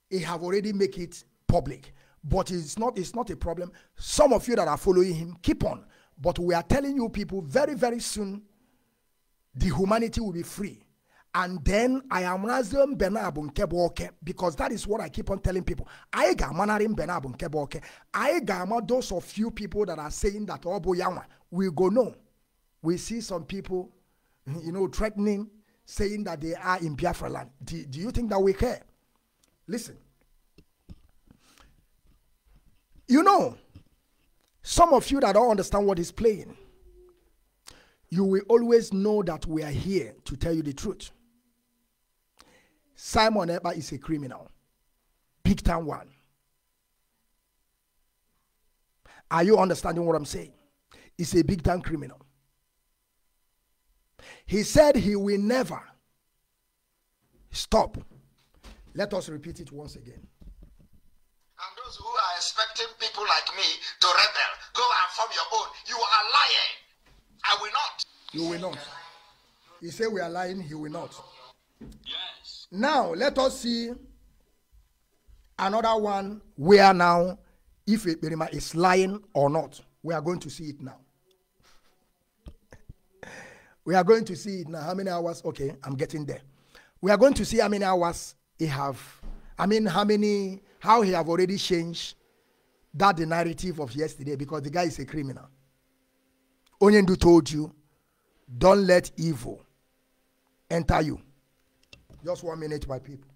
he have already made it public. But it's not, it's not a problem. Some of you that are following him, keep on. But we are telling you people, very, very soon, the humanity will be free. And then, I am Razum Benabun Keboke, because that is what I keep on telling people. I ga manarim Benabun Keboke. I gama those of few people that are saying that, oh, Boyama, we go no. We see some people, you know, threatening, saying that they are in Biafra land. Do, do you think that we care? Listen. You know, some of you that don't understand what is playing, you will always know that we are here to tell you the truth. Simon Ekpa is a criminal. Big time one. Are you understanding what I'm saying? He's a big time criminal. He said he will never stop. Let us repeat it once again. And those who are expecting people like me to rebel, go and form your own. You are lying. I will not. You will not. You say we are lying, he will not. Yes. Now, let us see another one where now, if Iberima is lying or not, we are going to see it now. We are going to see it now. How many hours? Okay, I'm getting there. We are going to see how many hours he have. I mean, how many... How he have already changed that the narrative of yesterday, because the guy is a criminal. Onyendu told you, don't let evil enter you. Just one minute, my people.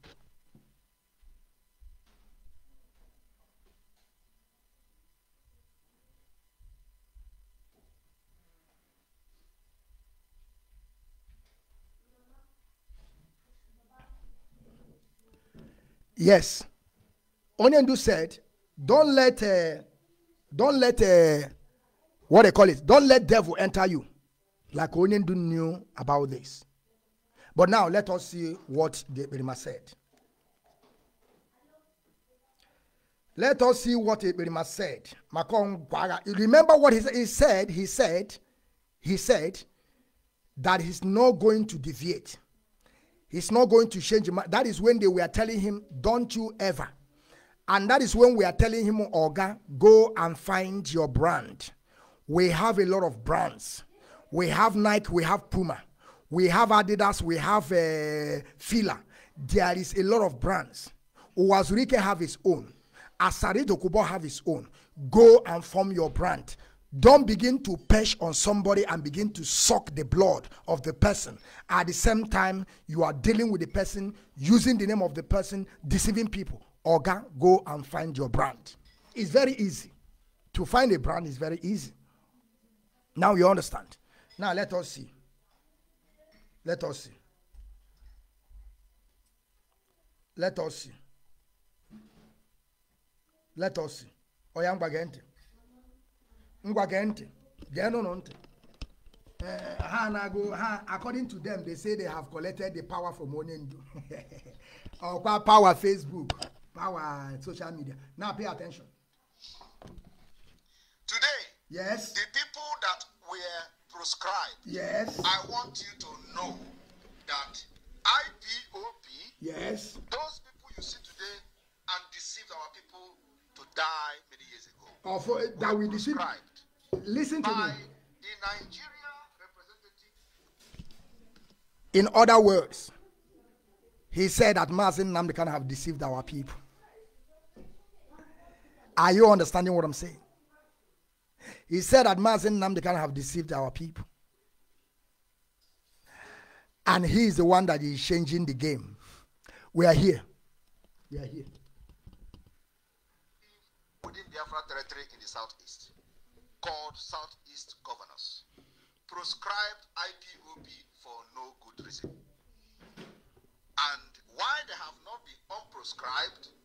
Yes, Onyendu said, don't let, uh, don't let, uh, what they call it, don't let devil enter you. Like Onyendu knew about this. But now let us see what the Berima said. Let us see what the Berima said. Remember what he, he said, he said, he said that he's not going to deviate. It's not going to change. That is when they were telling him, don't you ever. And that is when we are telling him, Oga, go and find your brand. We have a lot of brands. We have Nike, we have Puma. We have Adidas, we have uh, Fila. There is a lot of brands. Uwazurike have his own. Asari Dokubo have his own. Go and form your brand. Don't begin to perch on somebody and begin to suck the blood of the person. At the same time, you are dealing with the person, using the name of the person, deceiving people. Oga, go and find your brand. It's very easy. To find a brand is very easy. Now you understand. Now let us see. Let us see. Let us see. Let us see. Oyang Bagente. According to them, they say they have collected the power from Onyendu. Or power Facebook, power social media. Now pay attention. Today, yes, the people that were proscribed, yes, I want you to know that I P O B, yes, those people you see today and deceived our people to die many years ago. Or for, uh, that we deceived. Listen to me. The Nigeria representative. In other words, he said that Mazi Nnamdi Kanu have deceived our people. Are you understanding what I'm saying? He said that Mazi Nnamdi Kanu have deceived our people. And he is the one that is changing the game. We are here. We are here. Within Biafra territory in the southeast, called Southeast Governors, proscribed I P O B for no good reason. And while they have not been unprescribed,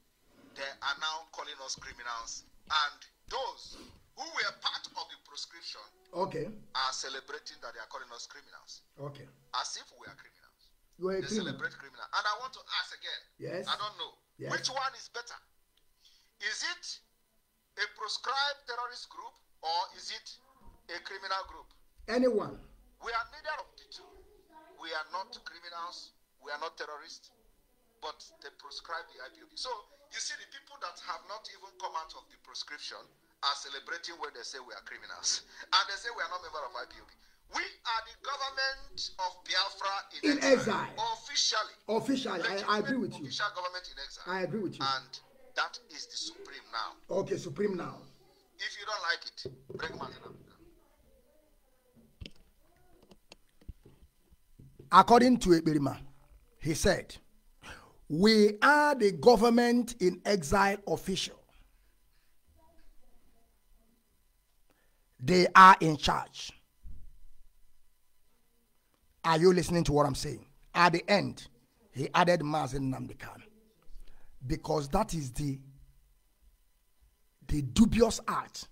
they are now calling us criminals. And those who were part of the proscription, okay, are celebrating that they are calling us criminals. Okay. As if we are criminals. You are a they criminal. Celebrate criminals. And I want to ask again, yes, I don't know, yes, which one is better? Is it a proscribed terrorist group? Or is it a criminal group? Anyone. We are neither of the two. We are not criminals. We are not terrorists. But they proscribe the I P O B. So you see, the people that have not even come out of the proscription are celebrating when they say we are criminals. And they say we are not members of I P O B. We are the government of Biafra in, in exile. exile. Officially. Officially. I, I agree with official you. Official government in exile. I agree with you. And that is the supreme now. Okay, supreme now. If you don't like it, break my hand up. According to Iberima, he said, we are the government in exile official. They are in charge. Are you listening to what I'm saying? At the end, he added Mazi Nnamdi Kanu, because that is the the dubious art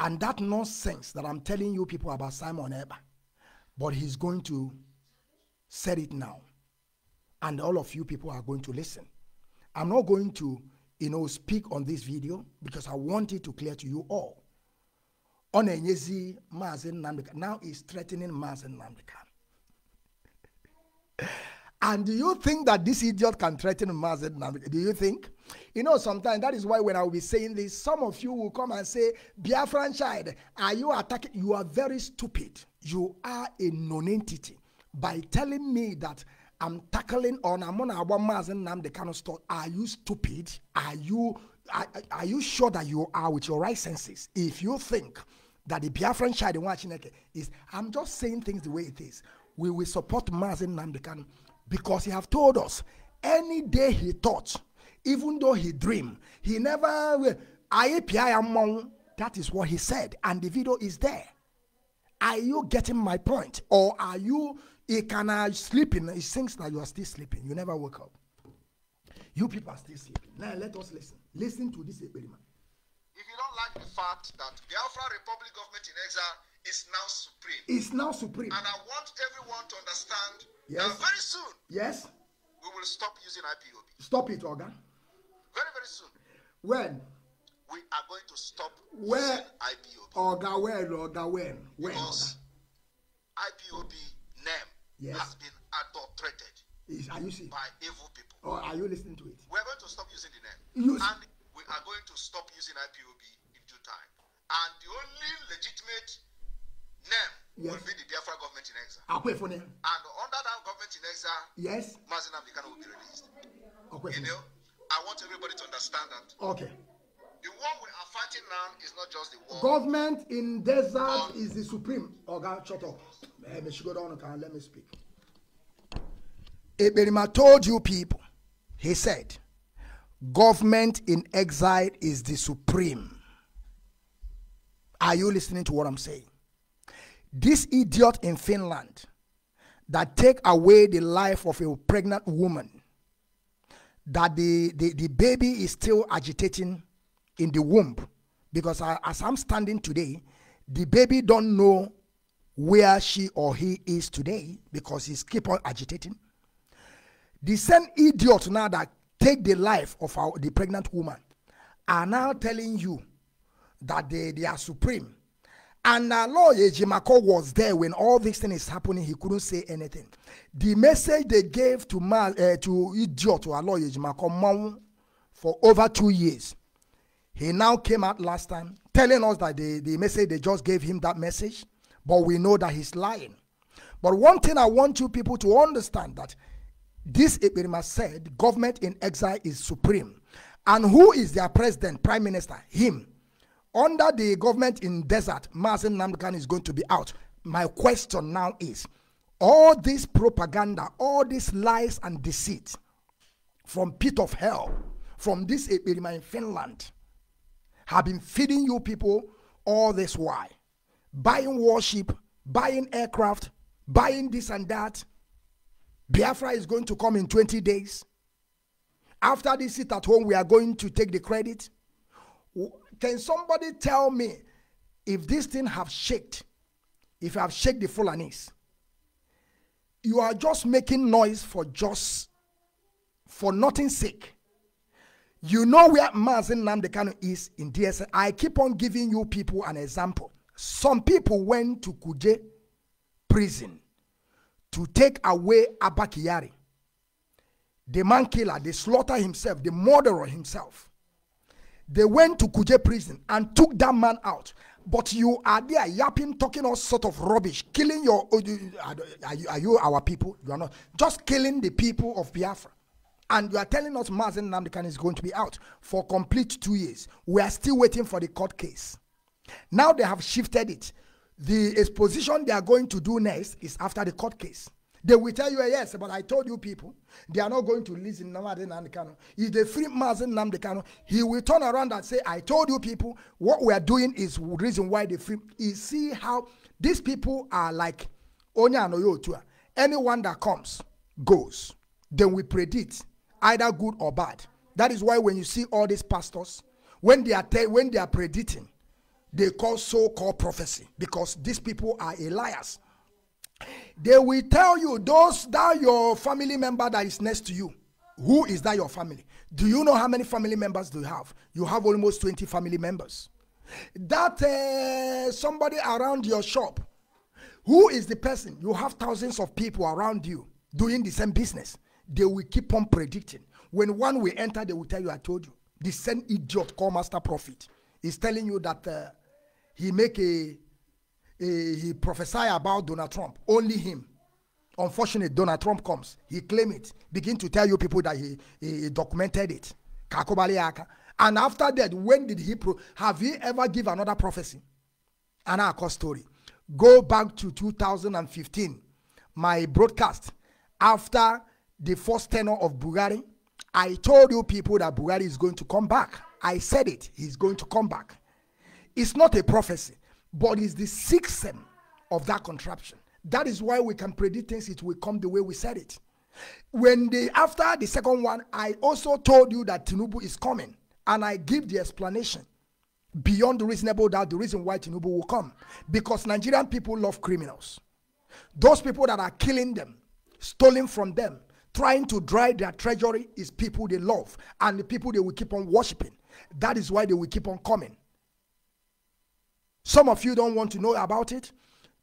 and that nonsense that I'm telling you people about Simon Eber, but he's going to say it now, and all of you people are going to listen. I'm not going to, you know, speak on this video because I want it to clear to you all. Onyenyezi Mazi Nnamdi Kanu now is threatening Mazi Nnamdi Kanu. And do you think that this idiot can threaten Mazi Nnamdi Kanu? Do you think? You know, sometimes that is why when I will be saying this, some of you will come and say, Biafran child, are you attacking? You are very stupid. You are a non-entity. By telling me that I'm tackling on Amon Awa Mazi Nnamdi Kanu, are you stupid? Are you, Are, are you sure that you are with your right senses? If you think that the Biafran child in Wachineke is, I'm just saying things the way it is. We will support Mazi Nnamdi Kanu because he have told us any day he thought, even though he dreamed, he never will. That is what he said, and the video is there. Are you getting my point, or are you? It can uh, sleeping. It seems that you are still sleeping. You never woke up. You people are still sleeping. Now let us listen. Listen to this, Iberima. If you don't like the fact that the Biafra Republic government in exile is now supreme, it's now supreme, and I want everyone to understand yes. that very soon, yes, we will stop using I P O B. Stop it, Oga. Very, very soon. When? We are going to stop where? Using I P O B. Oga, when, Oga, when? When? Because Oga. I P O B name yes. has been adulterated. Is, are you seeing? By evil people. Or are you listening to it? We are going to stop using the name. You and we are going to stop using I P O B in due time. And the only legitimate name yes. will be the Biafra government in exile. And under that government in exile, yes. Mazi Nnamdi Kanu will be released. Okay. You know, I want everybody to understand that. Okay. The war we are fighting now is not just the war. Government in desert um, is the supreme. Oh God, shut up. Let me go down and let me speak. Iberima told you people, he said, government in exile is the supreme. Are you listening to what I'm saying? This idiot in Finland that take away the life of a pregnant woman, that the, the, the baby is still agitating in the womb, because I, as I'm standing today, the baby don't know where she or he is today because he's keep on agitating. The same idiot now that take the life of our, the pregnant woman are now telling you that they, they are supreme. And Aloy Ejimakor was there when all this thing is happening. He couldn't say anything. The message they gave to Ma, uh, to idiot, to Aloy Ejimakor for over two years. He now came out last time telling us that the, the message, they just gave him that message. But we know that he's lying. But one thing I want you people to understand that this Iberima said, government in exile is supreme. And who is their president, prime minister? Him. Under the government in desert, Mazi Nnamdi Kanu is going to be out. My question now is, all this propaganda, all these lies and deceit from pit of hell, from this Iberima in Finland, have been feeding you people all this while. Buying warship, buying aircraft, buying this and that. Biafra is going to come in twenty days. After this sit at home, we are going to take the credit. Can somebody tell me if this thing have shaked, if I have shaked the Fulanis? You are just making noise for just, for nothing's sake. You know where Mazi Nnamdi Kanu is in D S N. I keep on giving you people an example. Some people went to Kuje prison to take away Abakiyari, the man killer, the slaughter himself, the murderer himself. They went to Kuje prison and took that man out. But you are there yapping, talking all sort of rubbish, killing your, are you, are you our people? You are not. Just killing the people of Biafra. And you are telling us Mazi Nnamdi Kanu is going to be out for complete two years. We are still waiting for the court case. Now they have shifted it. The exposition they are going to do next is after the court case. They will tell you, yes, but I told you people, they are not going to listen to Mazi Nnamdi Kanu. If they free Mazi Nnamdi Kanu, he will turn around and say, I told you people, what we are doing is the reason why they free. You see how these people are like Onyendu. Anyone that comes, goes. Then we predict either good or bad. That is why when you see all these pastors, when they are, when they are predicting, they call so-called prophecy, because these people are a liars. They will tell you those that your family member that is next to you. Who is that your family? Do you know how many family members do you have? You have almost twenty family members. That uh, somebody around your shop. Who is the person? You have thousands of people around you doing the same business. They will keep on predicting. When one will enter, they will tell you, I told you. The same idiot called Master Prophet is telling you that uh, he make a, a, he prophesy about Donald Trump. Only him. Unfortunately, Donald Trump comes. He claim it. Begin to tell you people that he, he documented it. And after that, when did he pro have he ever give another prophecy? An Akor story. Go back to two thousand fifteen, my broadcast after the first tenor of Buhari. I told you people that Buhari is going to come back. I said it. He's going to come back. It's not a prophecy, but it's the sixth sem of that contraption. That is why we can predict things. It will come the way we said it. When the after the second one, I also told you that Tinubu is coming, and I give the explanation beyond reasonable doubt the reason why Tinubu will come, because Nigerian people love criminals. Those people that are killing them, stealing from them, trying to dry their treasury is people they love, and the people they will keep on worshiping. That is why they will keep on coming. Some of you don't want to know about it.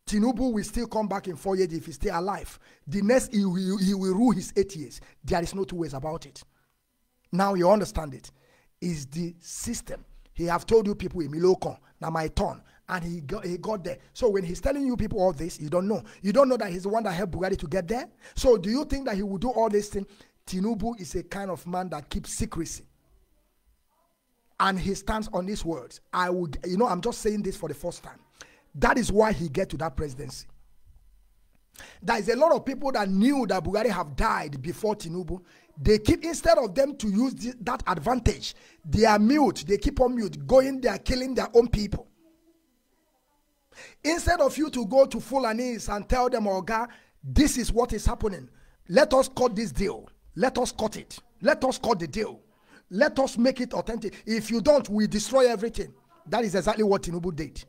Tinubu will still come back in four years if he's still alive. The next, he will, he will rule his eight years. There is no two ways about it. Now you understand it. It's the system. He have told you people, Emilokon, now my turn. And he got, he got there. So when he's telling you people all this, you don't know. You don't know that he's the one that helped Buhari to get there. So do you think that he will do all this thing? Tinubu is a kind of man that keeps secrecy. And he stands on these words. I would, you know, I'm just saying this for the first time. That is why he get to that presidency. There is a lot of people that knew that Buhari have died before Tinubu. They keep, instead of them to use this, that advantage, they are mute. They keep on mute, going there, killing their own people. Instead of you to go to Fulanis and tell them, oh God, this is what is happening. Let us cut this deal. Let us cut it. Let us cut the deal. Let us make it authentic. If you don't, we destroy everything. That is exactly what Tinubu did.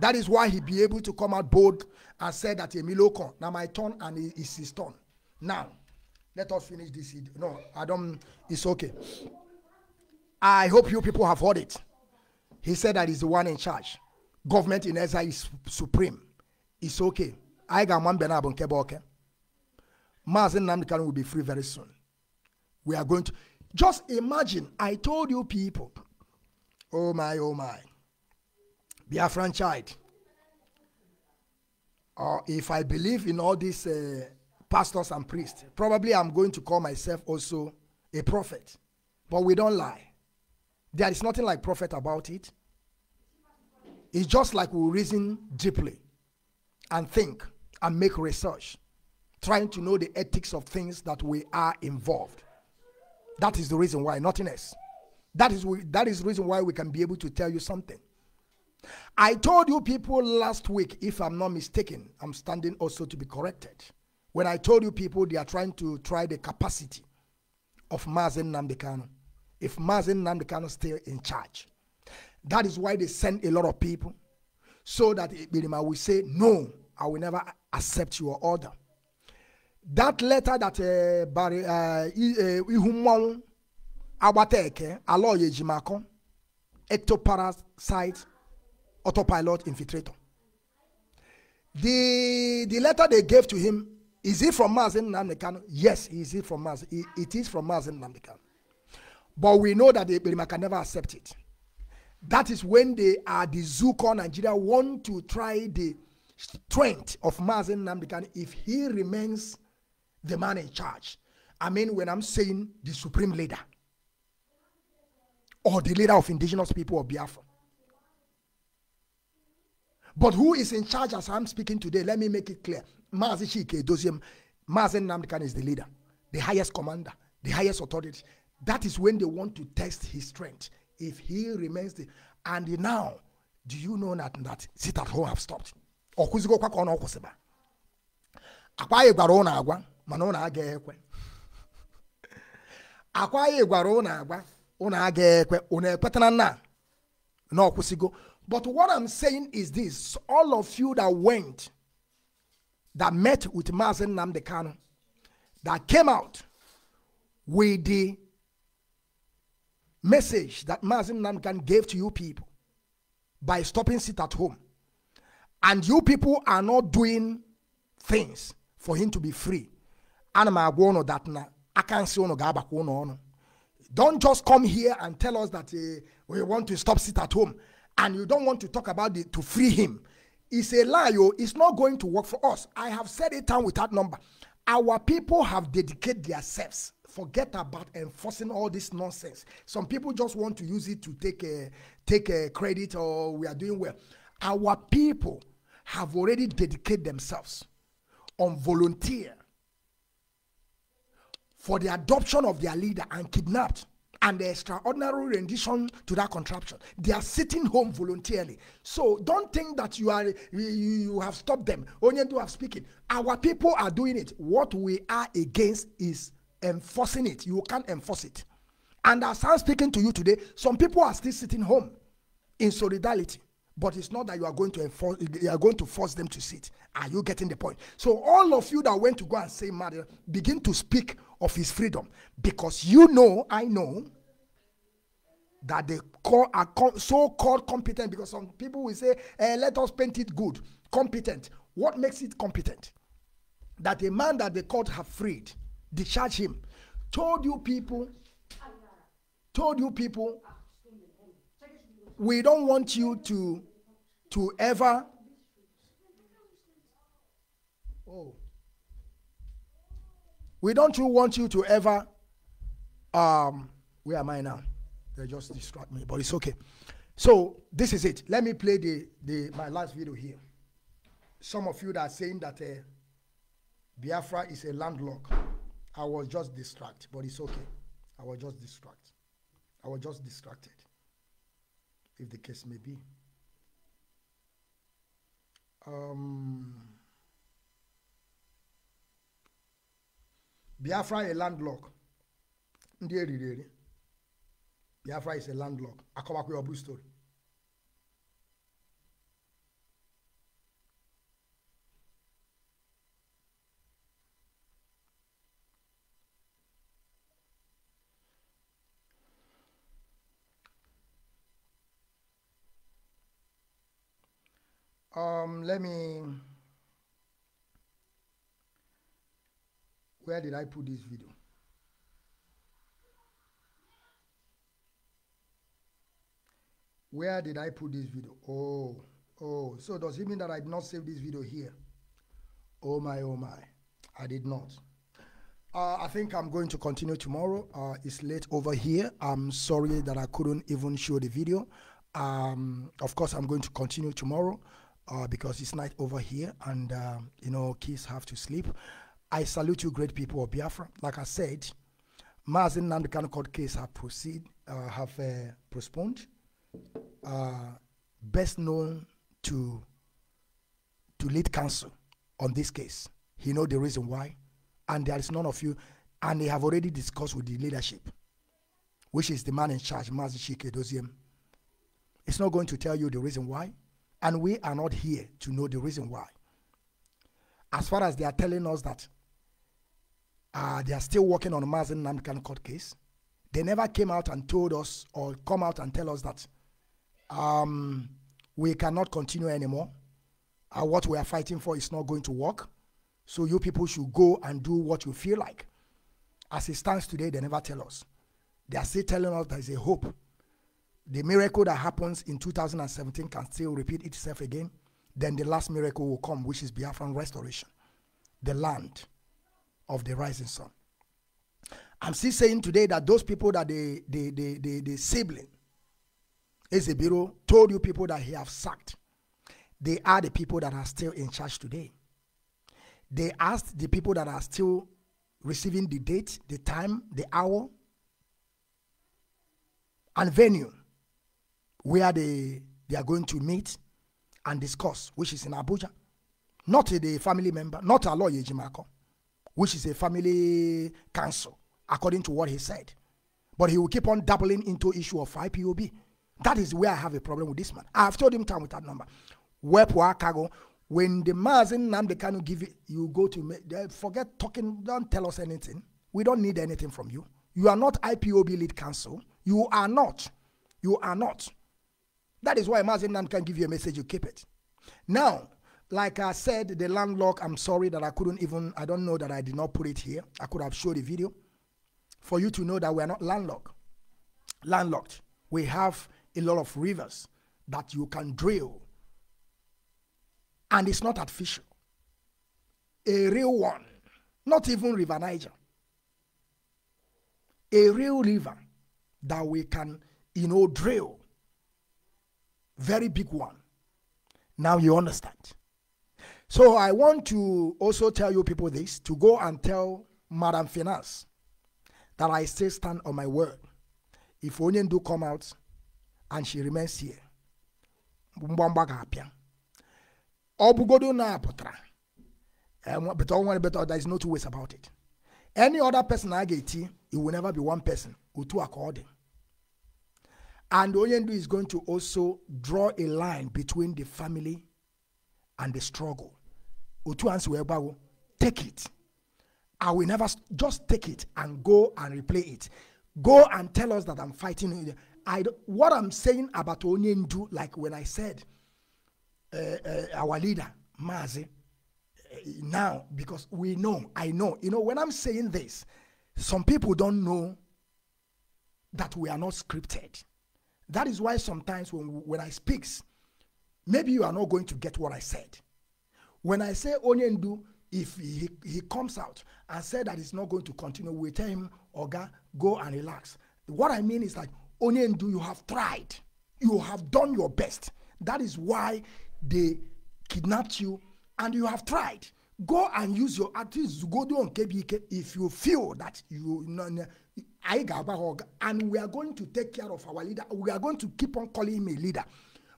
That is why he be able to come out bold and say that Emilokon, now my turn, and it's his turn. Now, let us finish this. No, I don't. It's okay. I hope you people have heard it. He said that he's the one in charge. Government in Ezra is supreme. It's okay. I got one Benabon Keboke. Mazi Nnamdi Kanu will be free very soon. We are going to just imagine. I told you people. Oh my, oh my. Be a franchise. Or uh, if I believe in all these uh, pastors and priests, probably I'm going to call myself also a prophet. But we don't lie. There is nothing like prophet about it. It's just like we reason deeply and think and make research, trying to know the ethics of things that we are involved. That is the reason why, nothing else. That is, that is the reason why we can be able to tell you something. I told you people last week, if I'm not mistaken, I'm standing also to be corrected. When I told you people they are trying to try the capacity of Mazi Nnamdi Kanu, if Mazi Nnamdi Kanu is still in charge. That is why they send a lot of people, so that Iberima will say, no, I will never accept your order. That letter that Ihumon Abateke, Aloy Ejimakor, ectoparasite, autopilot, infiltrator. The, the letter they gave to him, is it from Mazi Nnamdi Kanu? Yes, is it from Mazi? It, it is from Mazi Nnamdi Kanu. But we know that Iberima can never accept it. That is when they are the Zuko Nigeria want to try the strength of Mazi Nnamdi Kanu if he remains the man in charge. I mean, when I'm saying the supreme leader or the leader of indigenous people of Biafra. But who is in charge as I'm speaking today? Let me make it clear. Mazi Chike Edoziem, Mazi Nnamdi Kanu is the leader, the highest commander, the highest authority. That is when they want to test his strength. If he remains the, and now, do you know that that sit at home have stopped? But what I'm saying is this: all of you that went, that met with Mazi Nnamdi Kanu, that came out with the message that Mazi Nnamdi Kanu gave to you people by stopping sit at home, and you people are not doing things for him to be free. Don't just come here and tell us that uh, we want to stop sit at home and you don't want to talk about it to free him. It's a lie. It's not going to work for us. I have said it down without number. Our people have dedicated themselves Forget about enforcing all this nonsense. Some people just want to use it to take a, take a credit, or we are doing well. Our people have already dedicated themselves on volunteer for the adoption of their leader and kidnapped, and the extraordinary rendition to that contraption. They are sitting home voluntarily. So don't think that you are you, you have stopped them. Onyendu have speaking. Our people are doing it. What we are against is enforcing it. You can't enforce it. And as I'm speaking to you today, some people are still sitting home in solidarity. But it's not that you are going to enforce, you are going to force them to sit. Are you getting the point? So all of you that went to go and say Madam, begin to speak of his freedom, because you know, I know that they call, are so-called competent, because some people will say, eh, let us paint it good. Competent. What makes it competent? That a man that the court have freed, discharge him, told you people, told you people, we don't want you to, to ever, oh, we don't want you to ever, um, where am I now? They just distract me, but it's okay. So this is it. Let me play the, the my last video here. Some of you that are saying that uh, Biafra is a landlocked. I was just distracted, but it's okay. I was just distracted. I was just distracted. If the case may be. Um, Biafra a landlock. Biafra is a landlock. I come back with a blue story. Um, let me, where did I put this video? Where did I put this video? Oh, oh, so does it mean that I did not save this video here? Oh my, oh my, I did not. Uh, I think I'm going to continue tomorrow. Uh, it's late over here. I'm sorry that I couldn't even show the video. Um, of course, I'm going to continue tomorrow. Uh, because it's night over here, and um, you know, kids have to sleep. I salute you, great people of Biafra. Like I said, Mazi Nnamdi Kanu court case have proceed, uh, have uh, postponed. Uh, best known to to lead counsel on this case. He know the reason why, and there is none of you, and they have already discussed with the leadership, which is the man in charge, Mazi Chike Edoziem. It's not going to tell you the reason why. And we are not here to know the reason why. As far as they are telling us that uh, they are still working on Mazi Nnamdi Kanu court case, they never came out and told us or come out and tell us that um, we cannot continue anymore. Uh, what we are fighting for is not going to work. So you people should go and do what you feel like. As it stands today, they never tell us. They are still telling us there is a hope. The miracle that happens in two thousand seventeen can still repeat itself again. Then the last miracle will come, which is Biafran restoration, the land of the rising sun. I'm still saying today that those people that they, they, they, they, they sibling, Eze Biro told you people that he have sacked, they are the people that are still in charge today. They asked the people that are still receiving the date, the time, the hour, and venue, where they, they are going to meet and discuss, which is in Abuja. Not a family member, not Aloy Ejimakor, which is a family council, according to what he said. But he will keep on dabbling into issue of I P O B. That is where I have a problem with this man. I have told him time without number. When the Mazi Nnamdi Kanu give it, you go to, forget talking, don't tell us anything. We don't need anything from you. You are not I P O B lead council. You are not. You are not. That is why Mazi Nnamdi can give you a message, you keep it. Now, like I said, the landlock, I'm sorry that I couldn't even, I don't know that I did not put it here. I could have showed the video for you to know that we are not landlocked. Landlocked. We have a lot of rivers that you can drill. And it's not artificial. A real one. Not even River Niger. a real river that we can, you know, drill. Very big one. Now you understand. So I want to also tell you people this, to go and tell Madame Finance that I still stand on my word. If Onyendu come out and she remains here, there is no two ways about it. Any other person I get, it will never be one person. Utu according. And Onyendu is going to also draw a line between the family and the struggle. Utu answer, take it. I will never, just take it and go and replay it. Go and tell us that I'm fighting. I, what I'm saying about Onyendu, like when I said, uh, uh, our leader, Mazi, uh, now, because we know, I know, you know, when I'm saying this, some people don't know that we are not scripted. That is why sometimes when, when I speak, maybe you are not going to get what I said. When I say Onyendu, if he, he comes out and said that he's not going to continue, we tell him, Oga, go and relax. What I mean is like, Onyendu, you have tried. You have done your best. That is why they kidnapped you and you have tried. Go and use your artists. Go do on K B K if you feel that you... And we are going to take care of our leader. We are going to keep on calling him a leader.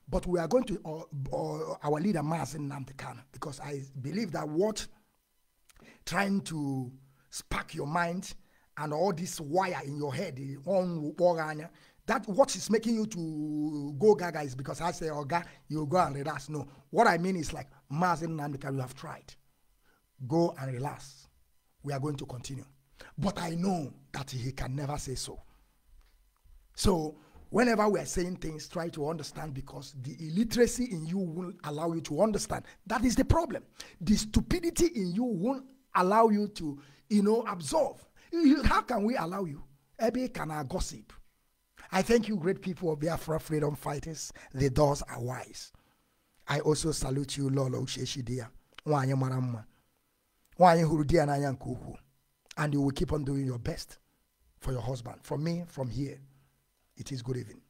But we are going to... Uh, uh, our leader, Mazi Nnamdi Kanu, because I believe that what... trying to spark your mind and all this wire in your head, that what is making you to go gaga is because I say, Oga, you go and relax. No. What I mean is like, Mazi Nnamdi Kanu, you have tried. Go and relax. We are going to continue. But I know that he can never say so. So, whenever we are saying things, try to understand, because the illiteracy in you won't allow you to understand. That is the problem. The stupidity in you won't allow you to, you know, absorb. How can we allow you? Ebe can I gossip? I thank you, great people of Biafra freedom fighters. The doors are wise. I also salute you, Lolo Sheshidia. Wanye Maramma. Wanye Hurudia Nayan Kuku. And you will keep on doing your best for your husband. From me, from here, it is good evening.